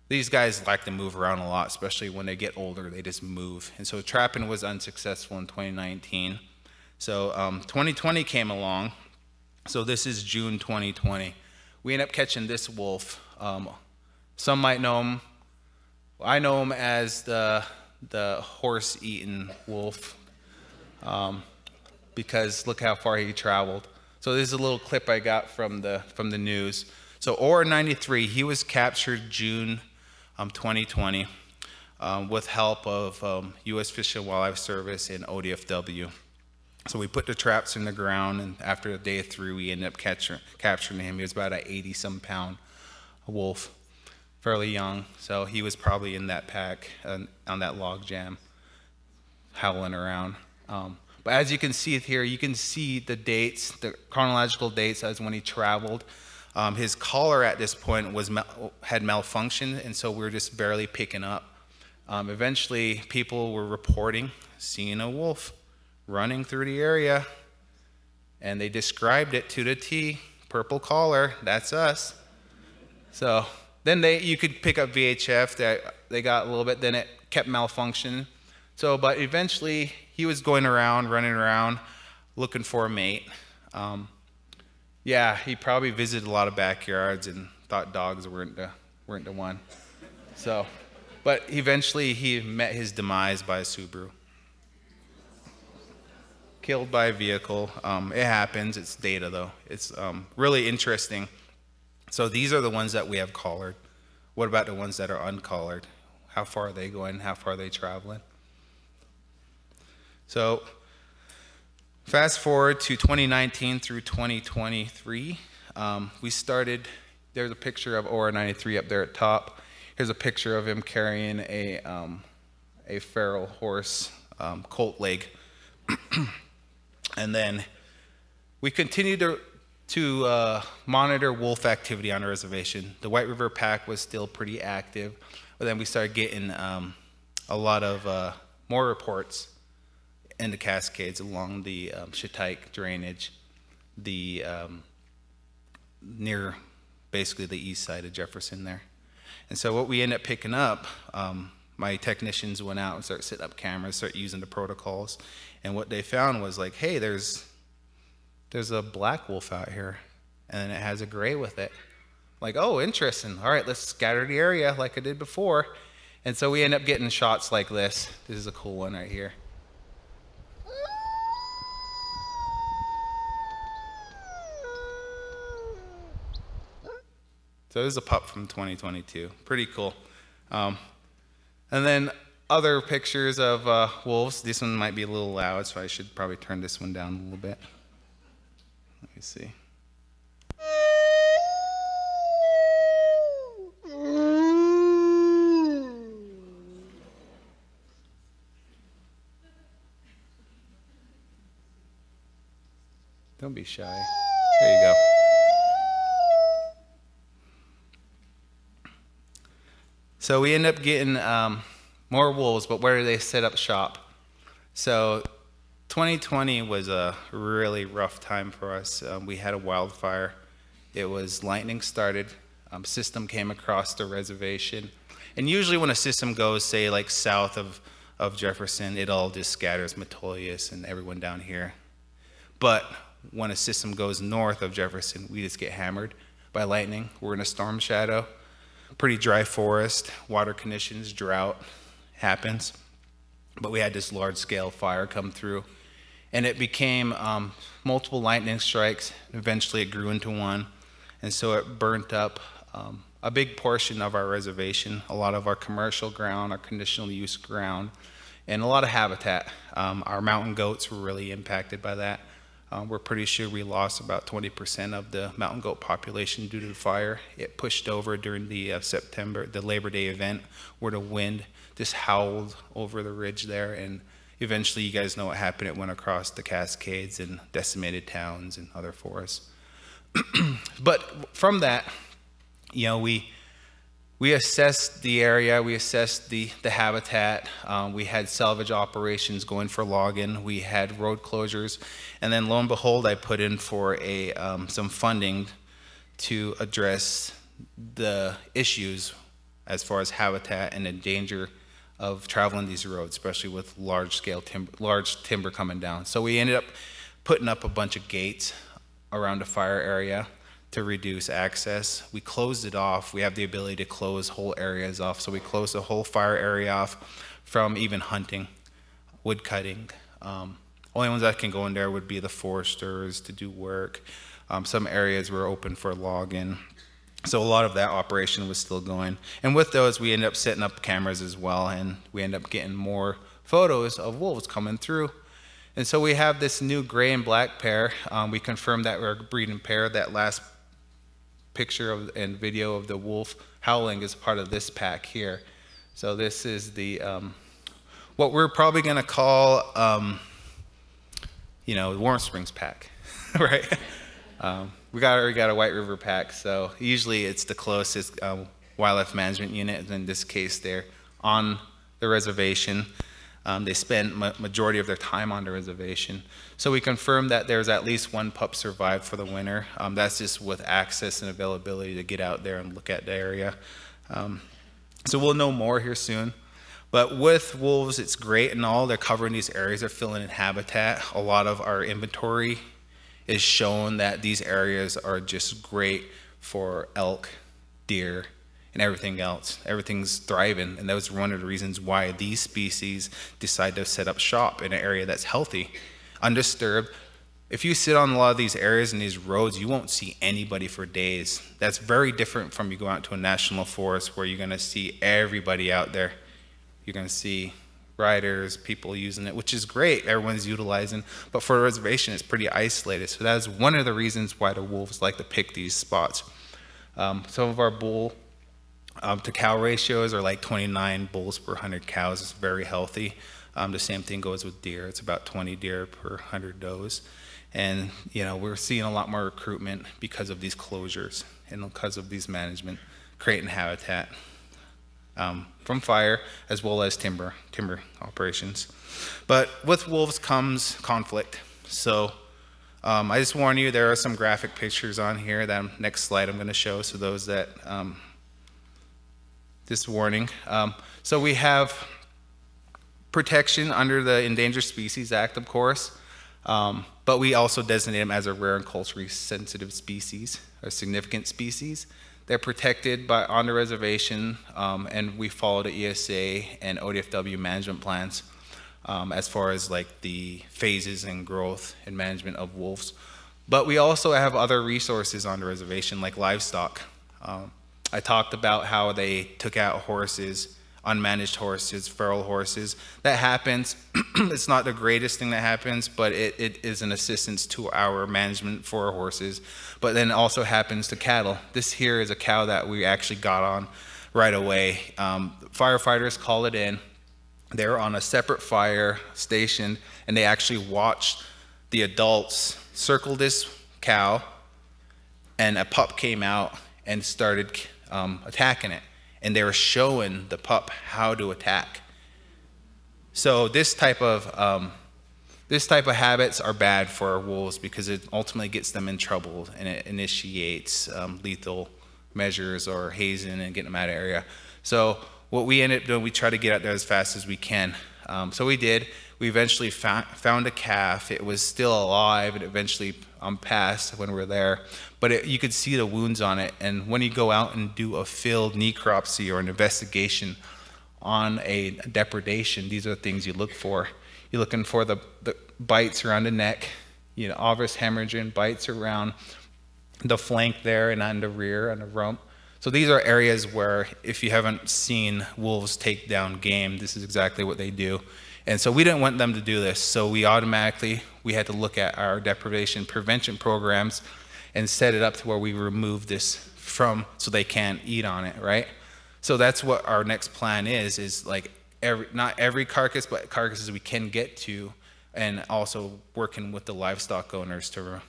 These guys like to move around a lot, especially when they get older, they just move. And so trapping was unsuccessful in twenty nineteen. So um, twenty twenty came along. So this is June twenty twenty. We ended up catching this wolf. Um, some might know him. I know him as the, the horse-eating wolf um, because look how far he traveled. So this is a little clip I got from the, from the news. So O R ninety-three, he was captured June Um, twenty twenty um, with help of um, U S Fish and Wildlife Service and O D F W. So we put the traps in the ground, and after a day through, we ended up capture, capturing him. He was about an eighty some pound wolf, fairly young. So he was probably in that pack uh, on that log jam, howling around. Um, but as you can see here, you can see the dates, the chronological dates as when he traveled. Um, his collar at this point was mal had malfunctioned, and so we were just barely picking up. Um, eventually, people were reporting seeing a wolf running through the area, and they described it to the T. Purple collar, that's us. So then they, you could pick up V H F. They, they got a little bit, then it kept malfunctioning. So, but eventually, he was going around, running around, looking for a mate. Um, Yeah, he probably visited a lot of backyards and thought dogs weren't the, weren't the one. So But eventually he met his demise by a Subaru. Killed by a vehicle. Um, it happens. It's data, though. It's um, really interesting. So these are the ones that we have collared. What about the ones that are uncollared? How far are they going? How far are they traveling? So fast forward to twenty nineteen through twenty twenty-three. Um, we started, there's a picture of O R ninety-three up there at top. Here's a picture of him carrying a, um, a feral horse, um, colt leg. And then we continued to, to uh, monitor wolf activity on a reservation. The White River pack was still pretty active, but then we started getting um, a lot of uh, more reports in the Cascades along the um, Shiitake drainage, the um, near basically the east side of Jefferson there. And so what we ended up picking up, um, my technicians went out and started setting up cameras, started using the protocols. And what they found was like, hey, there's there's a black wolf out here, and it has a gray with it. Like, oh, interesting. All right, let's scatter the area like I did before. And so we end up getting shots like this. This is a cool one right here. So this is a pup from twenty twenty-two. Pretty cool. Um, and then other pictures of uh, wolves. This one might be a little loud, so I should probably turn this one down a little bit. Let me see. Don't be shy. There you go. So we end up getting um, more wolves, but where do they set up shop? So twenty twenty was a really rough time for us. Um, we had a wildfire. It was lightning started. Um, system came across the reservation. And usually when a system goes, say, like south of, of Jefferson, it all just scatters Metolius and everyone down here. But when a system goes north of Jefferson, we just get hammered by lightning. We're in a storm shadow. Pretty dry forest, water conditions, drought happens. But we had this large-scale fire come through, and it became um, multiple lightning strikes. Eventually, it grew into one, and so it burnt up um, a big portion of our reservation, a lot of our commercial ground, our conditional use ground, and a lot of habitat. Um, our mountain goats were really impacted by that. Um, we're pretty sure we lost about twenty percent of the mountain goat population due to the fire. It pushed over during the uh, September, the Labor Day event, where the wind just howled over the ridge there. And eventually, you guys know what happened. It went across the Cascades and decimated towns and other forests. But from that, you know, we we assessed the area. We assessed the, the habitat. Um, we had salvage operations going for logging. We had road closures. And then lo and behold, I put in for a, um, some funding to address the issues as far as habitat and the danger of traveling these roads, especially with large scale timber, large timber coming down. So we ended up putting up a bunch of gates around the fire area to reduce access. We closed it off. We have the ability to close whole areas off. So we closed the whole fire area off from even hunting, wood cutting. Um, only ones that can go in there would be the foresters to do work. Um, some areas were open for logging. So a lot of that operation was still going. And with those, we ended up setting up cameras as well, and we ended up getting more photos of wolves coming through. And so we have this new gray and black pair. Um, we confirmed that we're a breeding pair. That last picture of, and video of the wolf howling is part of this pack here. So this is the um, what we're probably going to call, um, you know, Warm Springs pack, right? Um, we got we got a White River pack, so usually it's the closest uh, wildlife management unit. In this case, they're on the reservation. Um, they spend ma majority of their time on the reservation. So we confirmed that there's at least one pup survived for the winter. Um, that's just with access and availability to get out there and look at the area. Um, so we'll know more here soon. But with wolves, it's great and all. They're covering these areas. They're filling in habitat. A lot of our inventory is shown that these areas are just great for elk, deer, and everything else. Everything's thriving, and that was one of the reasons why these species decide to set up shop in an area that's healthy, undisturbed. If you sit on a lot of these areas and these roads, you won't see anybody for days. That's very different from you go out to a national forest where you're gonna see everybody out there. You're gonna see riders, people using it, which is great, everyone's utilizing, but for a reservation, it's pretty isolated. So that's one of the reasons why the wolves like to pick these spots. Um, some of our bull um, to cow ratios are like twenty-nine bulls per one hundred cows. It's very healthy. Um, the same thing goes with deer. It's about twenty deer per one hundred does. And, you know, we're seeing a lot more recruitment because of these closures and because of these management, creating habitat um, from fire as well as timber, timber operations. But with wolves comes conflict. So um, I just warn you, there are some graphic pictures on here that I'm, next slide I'm gonna show. So those that, um, this warning. Um, so we have protection under the Endangered Species Act, of course. Um, but we also designate them as a rare and culturally sensitive species, or significant species. They're protected by, on the reservation, um, and we follow the E S A and O D F W management plans um, as far as like the phases and growth and management of wolves. But we also have other resources on the reservation, like livestock. Um, I talked about how they took out horses, unmanaged horses, feral horses. That happens. It's not the greatest thing that happens, but it, it is an assistance to our management for horses. But then it also happens to cattle. This here is a cow that we actually got on right away. Um, firefighters called it in. They were on a separate fire station, and they actually watched the adults circle this cow, and a pup came out and started um, attacking it. And they were showing the pup how to attack. So this type of um, this type of habits are bad for our wolves because it ultimately gets them in trouble, and it initiates um, lethal measures or hazing and getting them out of the area. So what we ended up doing, we try to get out there as fast as we can. Um, so we did. We eventually found a calf. It was still alive. It eventually um, passed when we were there. But it, you could see the wounds on it. And when you go out and do a field necropsy or an investigation on a depredation, these are the things you look for. You're looking for the, the bites around the neck, you know, obvious hemorrhaging, bites around the flank there and on the rear, on the rump. So these are areas where, if you haven't seen wolves take down game, this is exactly what they do. And so we didn't want them to do this, so we automatically, we had to look at our deprivation prevention programs and set it up to where we remove this from so they can't eat on it, right? So that's what our next plan is, is like every, not every carcass, but carcasses we can get to, and also working with the livestock owners to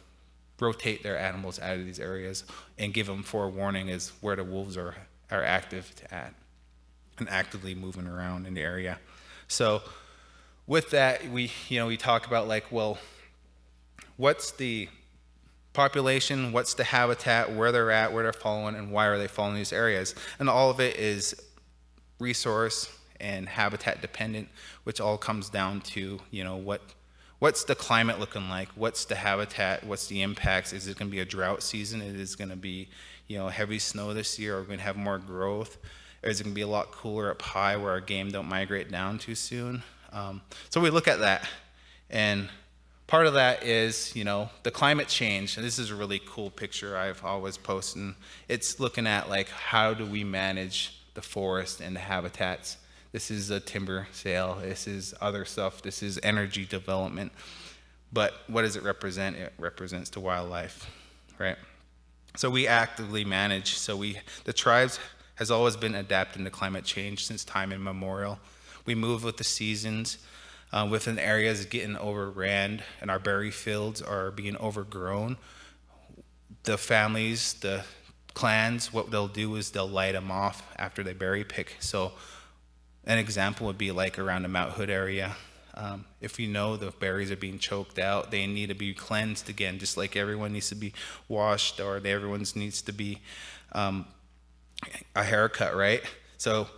rotate their animals out of these areas and give them forewarning is where the wolves are, are active at and actively moving around in the area. So with that, we, you know, we talk about like, well, what's the population, what's the habitat, where they're at, where they're following, and why are they following these areas? And all of it is resource and habitat dependent, which all comes down to, you know, what, what's the climate looking like? What's the habitat? What's the impacts? Is it gonna be a drought season? Is it gonna be, you know, heavy snow this year? Are we gonna have more growth? Or is it gonna be a lot cooler up high where our game don't migrate down too soon? Um, so we look at that, and part of that is, you know, the climate change. And this is a really cool picture I've always posted. It's looking at like, how do we manage the forest and the habitats? This is a timber sale. This is other stuff. This is energy development. But what does it represent? It represents the wildlife, right? So we actively manage. So we, the tribes has always been adapting to climate change since time immemorial. We move with the seasons, uh, within areas getting overran and our berry fields are being overgrown. The families, the clans, what they'll do is they'll light them off after they berry pick. So an example would be like around the Mount Hood area. Um, if you know the berries are being choked out, they need to be cleansed again, just like everyone needs to be washed or everyone needs to be um, a haircut, right? So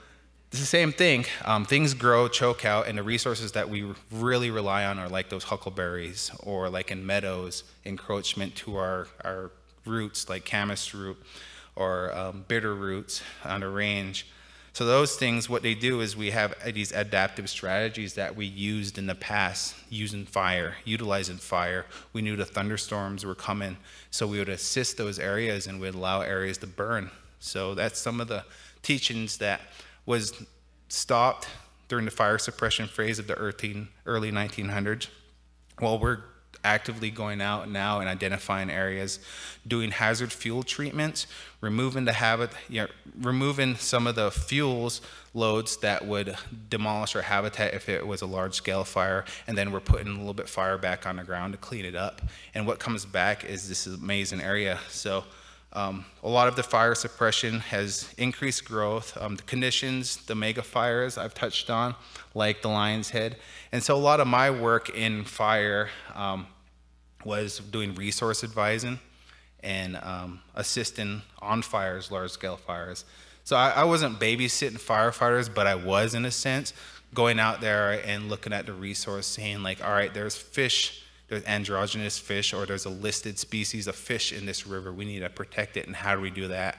it's the same thing. Um, things grow, choke out, and the resources that we really rely on are like those huckleberries or like in meadows, encroachment to our, our roots like camas root or um, bitter roots on a range. So those things, what they do is we have these adaptive strategies that we used in the past, using fire, utilizing fire. We knew the thunderstorms were coming, so we would assist those areas and we'd allow areas to burn. So that's some of the teachings that was stopped during the fire suppression phase of the early nineteen hundreds. Well, we're actively going out now and identifying areas, doing hazard fuel treatments, removing the habit, you know, removing some of the fuels loads that would demolish our habitat if it was a large-scale fire, and then we're putting a little bit fire back on the ground to clean it up. And what comes back is this amazing area. So um, a lot of the fire suppression has increased growth, um, the conditions, the mega fires I've touched on, like the Lion's Head. And so a lot of my work in fire um, was doing resource advising and um, assisting on fires, large-scale fires. So I, I wasn't babysitting firefighters, but I was, in a sense, going out there and looking at the resource, saying like, all right, there's fish, there's androgynous fish, or there's a listed species of fish in this river. We need to protect it, and how do we do that?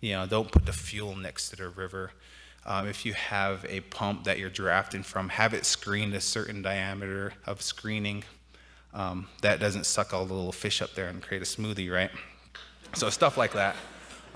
You know, don't put the fuel next to the river. Um, if you have a pump that you're drafting from, have it screened a certain diameter of screening. Um, that doesn't suck all the little fish up there and create a smoothie, right? So stuff like that.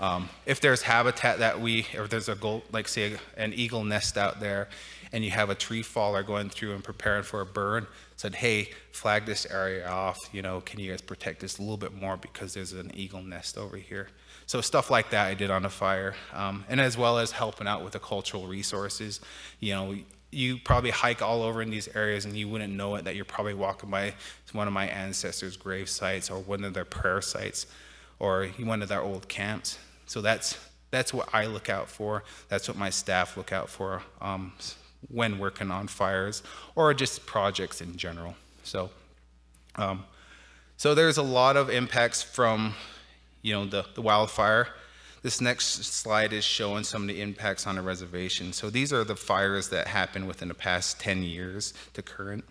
Um, if there's habitat that we, or there's a gold, like say an eagle nest out there, and you have a tree faller going through and preparing for a burn, said, hey, flag this area off, you know, can you guys protect this a little bit more because there's an eagle nest over here. So stuff like that I did on the fire, um, and as well as helping out with the cultural resources. You know, you probably hike all over in these areas and you wouldn't know it that you're probably walking by one of my ancestors' grave sites or one of their prayer sites or one of their old camps. So that's, that's what I look out for. That's what my staff look out for um, when working on fires or just projects in general. So, um, so there's a lot of impacts from you know, the, the wildfire. This next slide is showing some of the impacts on a reservation. So these are the fires that happened within the past ten years to current.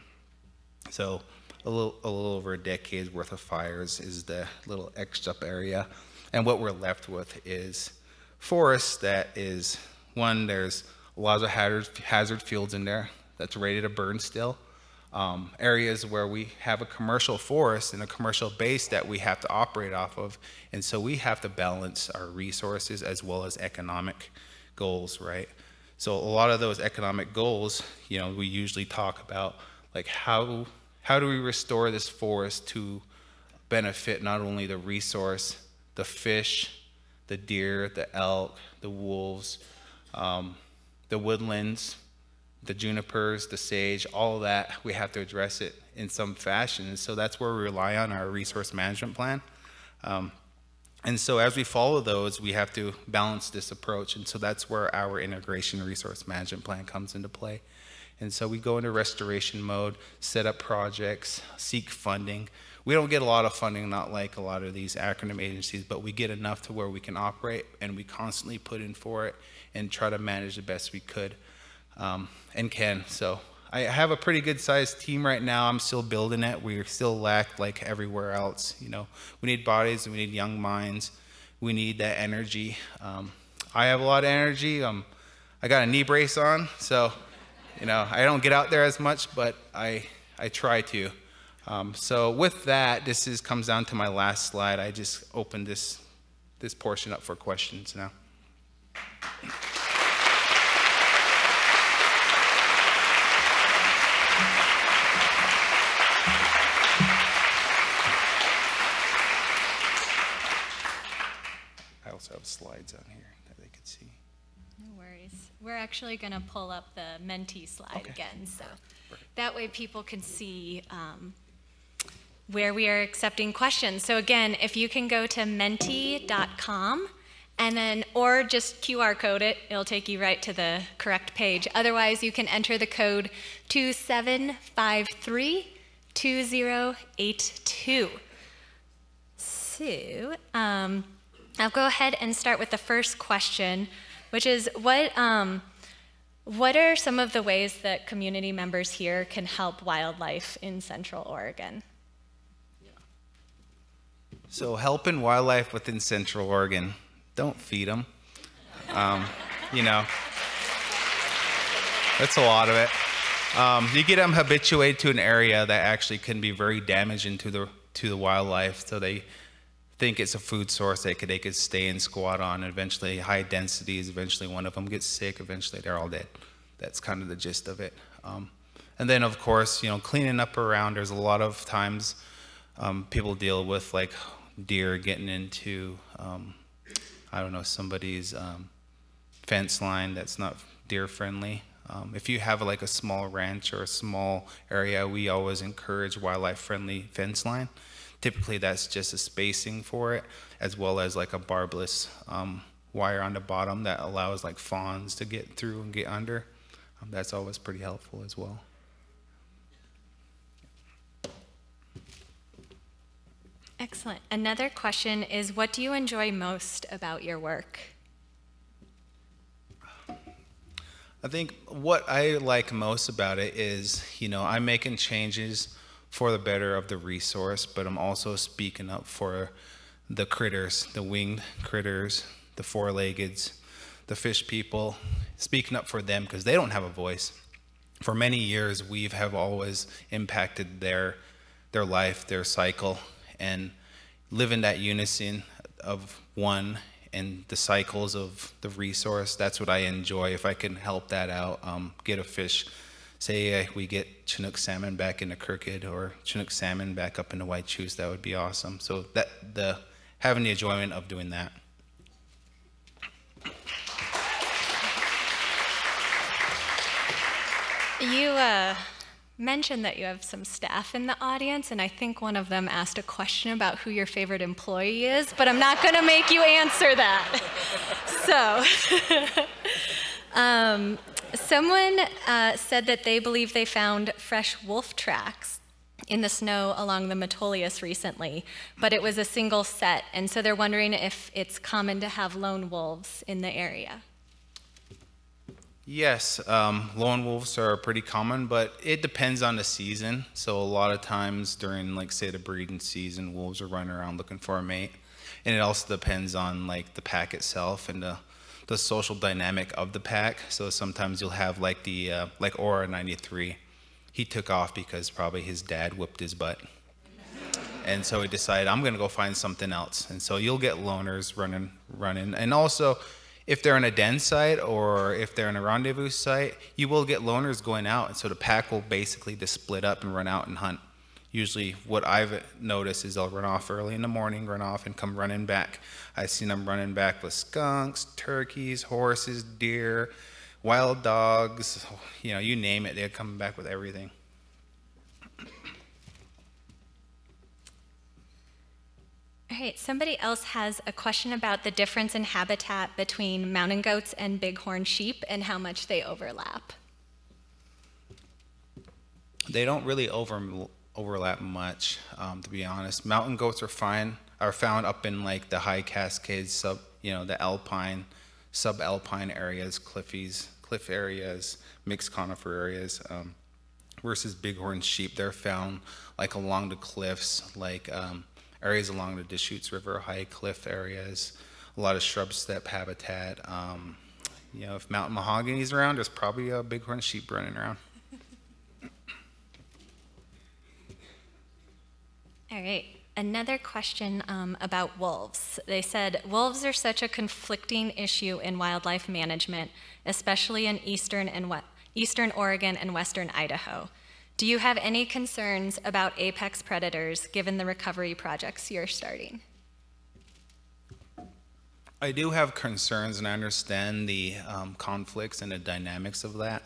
So a little, a little over a decade's worth of fires is the little X'd up area. And what we're left with is forests that is, one, there's a lot of hazard, hazard fields in there that's ready to burn still. Um, areas where we have a commercial forest and a commercial base that we have to operate off of. And so we have to balance our resources as well as economic goals, right? So a lot of those economic goals, you know, we usually talk about like how, how do we restore this forest to benefit not only the resource, the fish, the deer, the elk, the wolves, um, the woodlands, the junipers, the sage, all that, we have to address it in some fashion. And so that's where we rely on our resource management plan. Um, and so as we follow those, we have to balance this approach. And so that's where our integration resource management plan comes into play. And so we go into restoration mode, set up projects, seek funding. We don't get a lot of funding, not like a lot of these acronym agencies, but we get enough to where we can operate, and we constantly put in for it and try to manage the best we could. Um, and can. So I have a pretty good sized team right now. I'm still building it. We're still lacked like everywhere else. You know, we need bodies and we need young minds. We need that energy. Um, I have a lot of energy. Um, I got a knee brace on, so, you know, I don't get out there as much, but I, I try to. Um, so with that, this is, comes down to my last slide. I just opened this, this portion up for questions now. Have slides on here that they could see. No worries. We're actually going to pull up the Menti slide okay. again, so Perfect. That way people can see um, where we are accepting questions. So again, if you can go to menti dot com and then, or just Q R code it, it'll take you right to the correct page. Otherwise, you can enter the code two seven five three two zero eight two. So, um, I'll go ahead and start with the first question, which is what, um, what are some of the ways that community members here can help wildlife in Central Oregon? So helping wildlife within Central Oregon, don't feed them. Um, you know, that's a lot of it. Um, you get them habituated to an area that actually can be very damaging to the to the wildlife, so they think it's a food source they could, they could stay and squat on. And eventually, high densities, eventually one of them gets sick, eventually they're all dead. That's kind of the gist of it. Um, and then, of course, you know, cleaning up around, there's a lot of times um, people deal with, like, deer getting into, um, I don't know, somebody's um, fence line that's not deer-friendly. Um, if you have, like, a small ranch or a small area, we always encourage wildlife-friendly fence line. Typically, that's just a spacing for it, as well as like a barbless um, wire on the bottom that allows like fawns to get through and get under. Um, that's always pretty helpful as well. Excellent. Another question is, what do you enjoy most about your work? I think what I like most about it is, you know, I'm making changes for the better of the resource, but I'm also speaking up for the critters, the winged critters, the four-leggeds, the fish people, speaking up for them because they don't have a voice. For many years, we have always impacted their, their life, their cycle, and living that unison of one and the cycles of the resource, that's what I enjoy. If I can help that out, um, get a fish. Say we get Chinook salmon back into Kirkwood or Chinook salmon back up into Deschutes, that would be awesome. So that the having the enjoyment of doing that. You uh, mentioned that you have some staff in the audience, and I think one of them asked a question about who your favorite employee is, but I'm not going to make you answer that. So... um, Someone uh, said that they believe they found fresh wolf tracks in the snow along the Metolius recently, but it was a single set, and so they're wondering if it's common to have lone wolves in the area. Yes, um, lone wolves are pretty common, but it depends on the season. So a lot of times during, like, say, the breeding season, wolves are running around looking for a mate, and it also depends on, like, the pack itself and the the social dynamic of the pack. So sometimes you'll have like the, uh, like O R ninety-three. He took off because probably his dad whipped his butt. And so he decided, I'm gonna go find something else. And so you'll get loners running, running. And also, if they're in a den site or if they're in a rendezvous site, you will get loners going out. And so the pack will basically just split up and run out and hunt. Usually what I've noticed is they'll run off early in the morning, run off, and come running back. I've seen them running back with skunks, turkeys, horses, deer, wild dogs, you know, you name it, they're coming back with everything. All right, somebody else has a question about the difference in habitat between mountain goats and bighorn sheep and how much they overlap. They don't really overlap. overlap much, um, to be honest. Mountain goats are fine, are found up in like the high Cascades, sub, you know, the alpine, sub-alpine areas, cliffies, cliff areas, mixed conifer areas, um, versus bighorn sheep. They're found like along the cliffs, like um, areas along the Deschutes River, high cliff areas, a lot of shrub steppe habitat. Um, you know, if mountain mahogany is around, there's probably a bighorn sheep running around. All right, another question um, about wolves. They said, wolves are such a conflicting issue in wildlife management, especially in eastern, and eastern Oregon and western Idaho. Do you have any concerns about apex predators given the recovery projects you're starting? I do have concerns, and I understand the um, conflicts and the dynamics of that.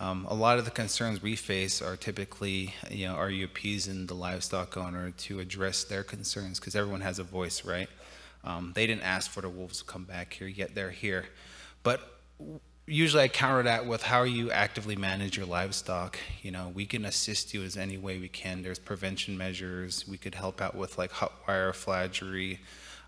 Um, a lot of the concerns we face are typically, you know, R U Ps and the livestock owner to address their concerns because everyone has a voice, right? Um, they didn't ask for the wolves to come back here, yet they're here. But usually I counter that with how you actively manage your livestock. You know, we can assist you as any way we can. There's prevention measures. We could help out with like hot wire, flagery.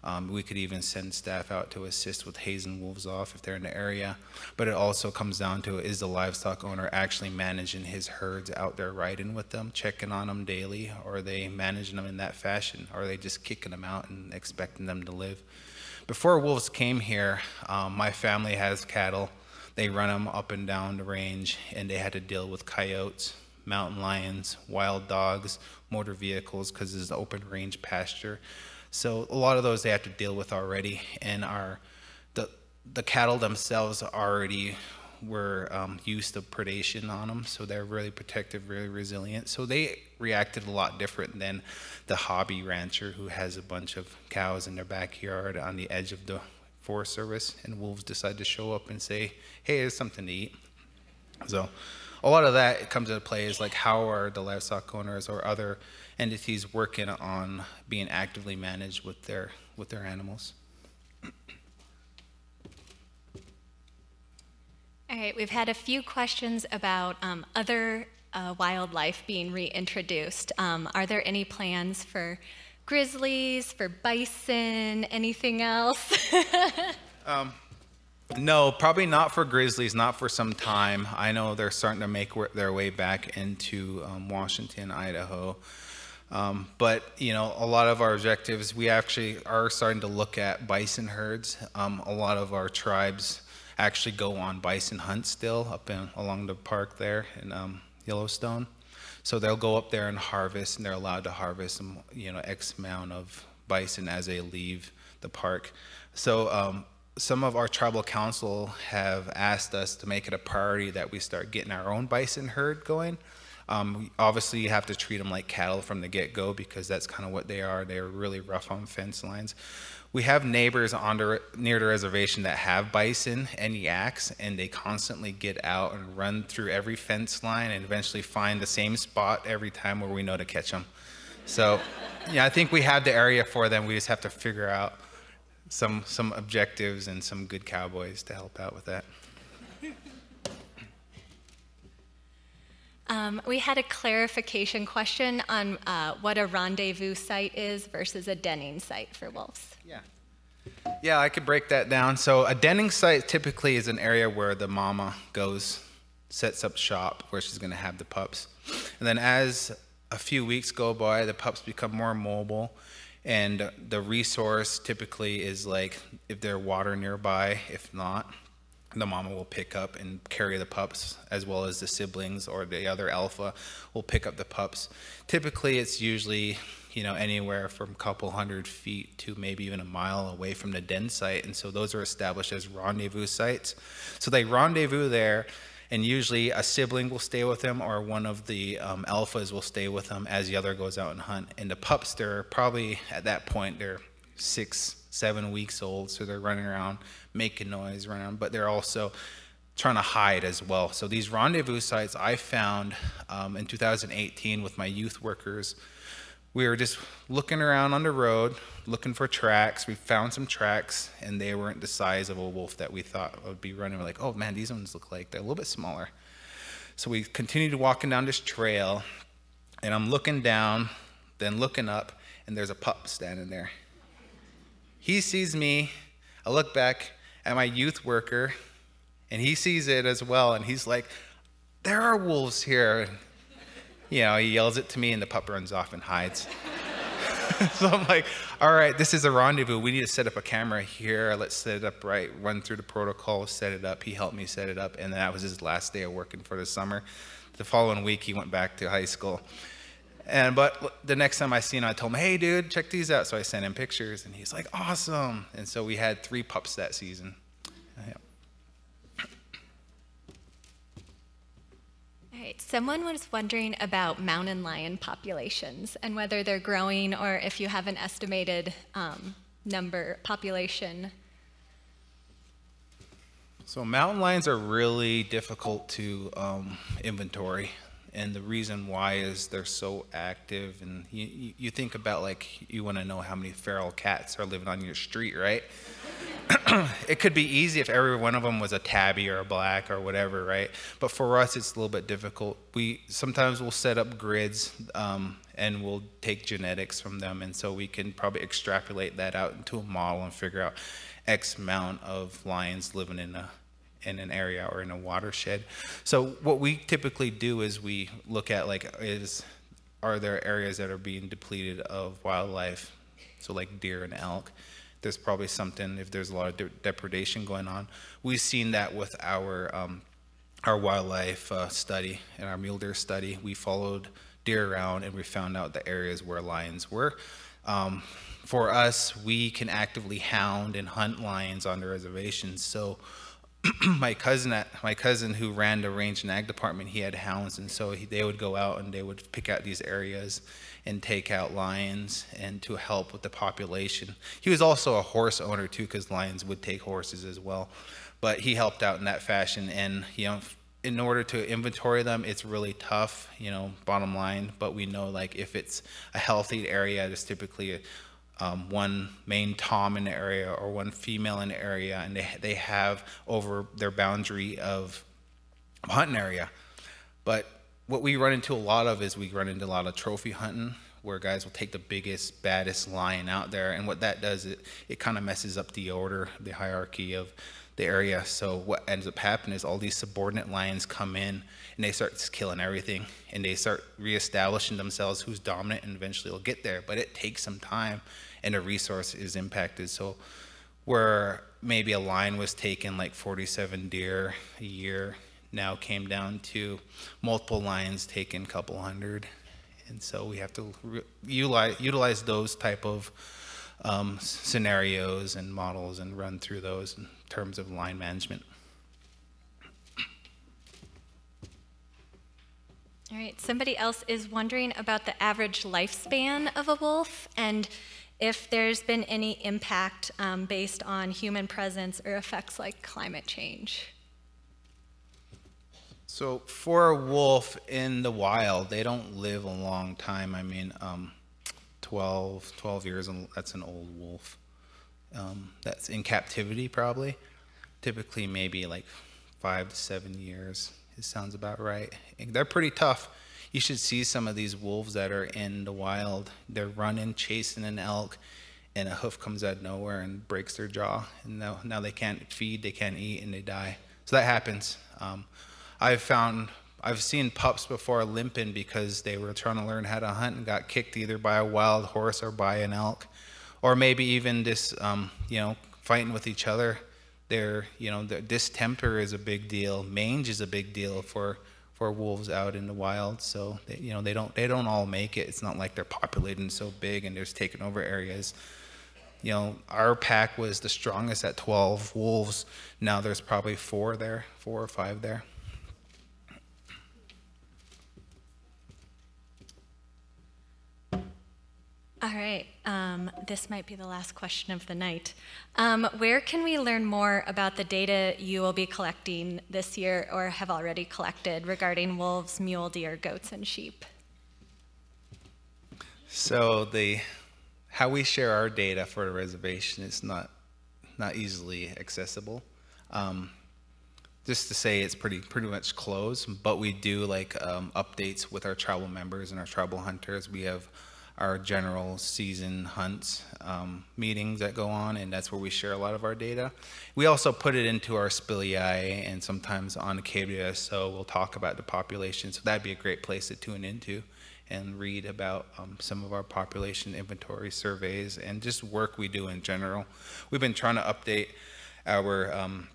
Um, we could even send staff out to assist with hazing wolves off if they're in the area. But it also comes down to, is the livestock owner actually managing his herds out there riding with them, checking on them daily? Or are they managing them in that fashion? Or are they just kicking them out and expecting them to live? Before wolves came here, um, my family has cattle. They run them up and down the range, and they had to deal with coyotes, mountain lions, wild dogs, motor vehicles, because it's an open range pasture. So a lot of those they have to deal with already, and our, the, the cattle themselves already were um, used to predation on them, so they're really protective, really resilient. So they reacted a lot different than the hobby rancher who has a bunch of cows in their backyard on the edge of the Forest Service, and wolves decide to show up and say, hey, there's something to eat. So a lot of that comes into play is like, how are the livestock owners or other entities working on being actively managed with their, with their animals? All right, we've had a few questions about um, other uh, wildlife being reintroduced. Um, are there any plans for grizzlies, for bison, anything else? um, No, probably not for grizzlies, not for some time. I know they're starting to make their way back into um, Washington, Idaho. Um, but, you know, a lot of our objectives, we actually are starting to look at bison herds. Um, a lot of our tribes actually go on bison hunts still up in, along the park there in um, Yellowstone. So they'll go up there and harvest, and they're allowed to harvest, some, you know, X amount of bison as they leave the park. So, um, some of our tribal council have asked us to make it a priority that we start getting our own bison herd going. Um, obviously, you have to treat them like cattle from the get-go, because that's kind of what they are. They're really rough on fence lines. We have neighbors on the, near the reservation that have bison and yaks, and they constantly get out and run through every fence line and eventually find the same spot every time where we know to catch them. So, yeah, I think we have the area for them. We just have to figure out some some objectives and some good cowboys to help out with that. Um, we had a clarification question on uh, what a rendezvous site is versus a denning site for wolves. Yeah, yeah, I could break that down. So a denning site typically is an area where the mama goes, sets up shop where she's going to have the pups, and then as a few weeks go by, the pups become more mobile. And the resource typically is like, if there's water nearby, if not, the mama will pick up and carry the pups, as well as the siblings or the other alpha will pick up the pups. Typically, it's usually, you know, anywhere from a couple hundred feet to maybe even a mile away from the den site. And so those are established as rendezvous sites. So they rendezvous there. And usually a sibling will stay with them, or one of the um, alphas will stay with them as the other goes out and hunt. And the pups, they're probably at that point, they're six, seven weeks old. So they're running around, making noise, running around, but they're also trying to hide as well. So these rendezvous sites I found um, in two thousand eighteen with my youth workers. We were just looking around on the road, looking for tracks. We found some tracks, and they weren't the size of a wolf that we thought would be running. We're like, oh man, these ones look like they're a little bit smaller. So we continued walking down this trail, and I'm looking down, then looking up, and there's a pup standing there. He sees me. I look back at my youth worker, and he sees it as well, and he's like, there are wolves here. You know, he yells it to me, and the pup runs off and hides. So I'm like, all right, this is a rendezvous. We need to set up a camera here. Let's set it up right, run through the protocol, set it up. He helped me set it up, and that was his last day of working for the summer. The following week, he went back to high school. And but the next time I seen him, I told him, hey, dude, check these out. So I sent him pictures, and he's like, awesome. And so we had three pups that season. Yeah. Someone was wondering about mountain lion populations and whether they're growing, or if you have an estimated um, number population. So mountain lions are really difficult to um, inventory, and the reason why is they're so active. And you, you think about, like, you want to know how many feral cats are living on your street, right? It could be easy if every one of them was a tabby or a black or whatever, right? But for us, it's a little bit difficult. We sometimes will set up grids um, and we'll take genetics from them, and so we can probably extrapolate that out into a model and figure out X amount of lions living in a in an area or in a watershed. So what we typically do is we look at, like, is are there areas that are being depleted of wildlife, so like deer and elk. there's probably something, if there's a lot of de depredation going on. We've seen that with our um, our wildlife uh, study and our mule deer study. We followed deer around and we found out the areas where lions were. Um, for us, we can actively hound and hunt lions on the reservations. So my cousin, my cousin who ran the range and ag department, he had hounds, and so he, they would go out and they would pick out these areas and take out lions and to help with the population. He was also a horse owner too, because lions would take horses as well, but he helped out in that fashion. And you know, in order to inventory them, it's really tough, you know, bottom line, but we know like if it's a healthy area, there's typically a Um, one main tom in the area or one female in the area, and they, they have over their boundary of hunting area. But what we run into a lot of is we run into a lot of trophy hunting where guys will take the biggest, baddest lion out there, and what that does, it, it kind of messes up the order, the hierarchy of the area. So what ends up happening is all these subordinate lions come in and they start killing everything, and they start reestablishing themselves who's dominant, and eventually will get there, but it takes some time and the resource is impacted. So where maybe a lion was taken like forty-seven deer a year, now came down to multiple lions taken, couple hundred. And so we have to utilize, utilize those type of um, scenarios and models and run through those in terms of line management. All right, somebody else is wondering about the average lifespan of a wolf and if there's been any impact um, based on human presence or effects like climate change. So for a wolf in the wild, they don't live a long time. I mean, um, twelve, twelve years, and that's an old wolf. Um, that's in captivity probably. Typically maybe like five to seven years. It sounds about right. They're pretty tough. You should see some of these wolves that are in the wild. They're running, chasing an elk, and a hoof comes out of nowhere and breaks their jaw. And now, now they can't feed, they can't eat, and they die. So that happens. Um, I've found, I've seen pups before limping because they were trying to learn how to hunt and got kicked either by a wild horse or by an elk, or maybe even just, um, you know, fighting with each other. They're, you know, the distemper is a big deal. Mange is a big deal for for wolves out in the wild. So, they, you know, they don't they don't all make it. It's not like they're populating so big and they're just taking over areas. You know, our pack was the strongest at twelve wolves. Now there's probably four there, four or five there. All right, um, this might be the last question of the night. Um, where can we learn more about the data you will be collecting this year or have already collected regarding wolves, mule deer, goats, and sheep? So the, how we share our data for the reservation is not, not easily accessible. Um, just to say it's pretty, pretty much closed, but we do like um, updates with our tribal members and our tribal hunters. We have our general season hunts um, meetings that go on, and that's where we share a lot of our data. We also put it into our Spilii, and sometimes on K W S O we'll talk about the population, so that'd be a great place to tune into and read about um, some of our population inventory surveys and just work we do in general. We've been trying to update our um,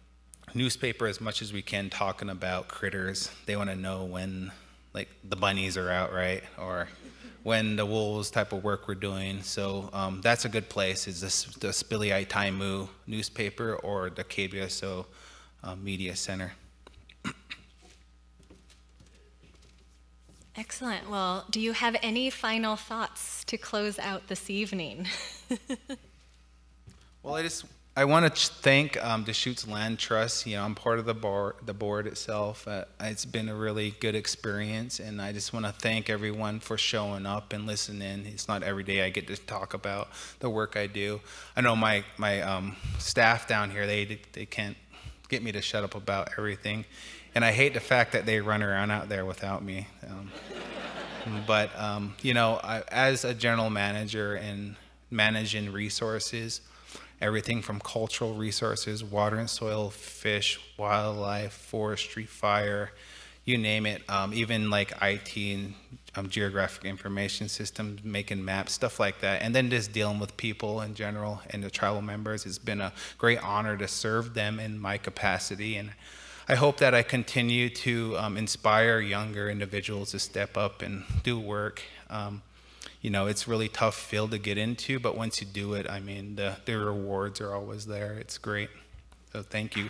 newspaper as much as we can, talking about critters. They want to know when, like, the bunnies are out, right? Or when the wolves type of work we're doing. So um, that's a good place, is this, the Spilii Taimu newspaper or the K W S O uh, Media Center. Excellent. Well, do you have any final thoughts to close out this evening? Well, I just, I want to thank um, Deschutes Land Trust. You know, I'm part of the, bar, the board itself. Uh, it's been a really good experience, and I just want to thank everyone for showing up and listening. It's not every day I get to talk about the work I do. I know my, my um, staff down here, they, they can't get me to shut up about everything, and I hate the fact that they run around out there without me. Um, but, um, you know, I, as a general manager and managing resources, everything from cultural resources, water and soil, fish, wildlife, forestry, fire, you name it. Um, even like I T and um, geographic information systems, making maps, stuff like that, and then just dealing with people in general and the tribal members. It's been a great honor to serve them in my capacity, and I hope that I continue to um, inspire younger individuals to step up and do work. Um, you know, it's really tough field to get into, but once you do it, I mean, the, the rewards are always there. It's great. So thank you.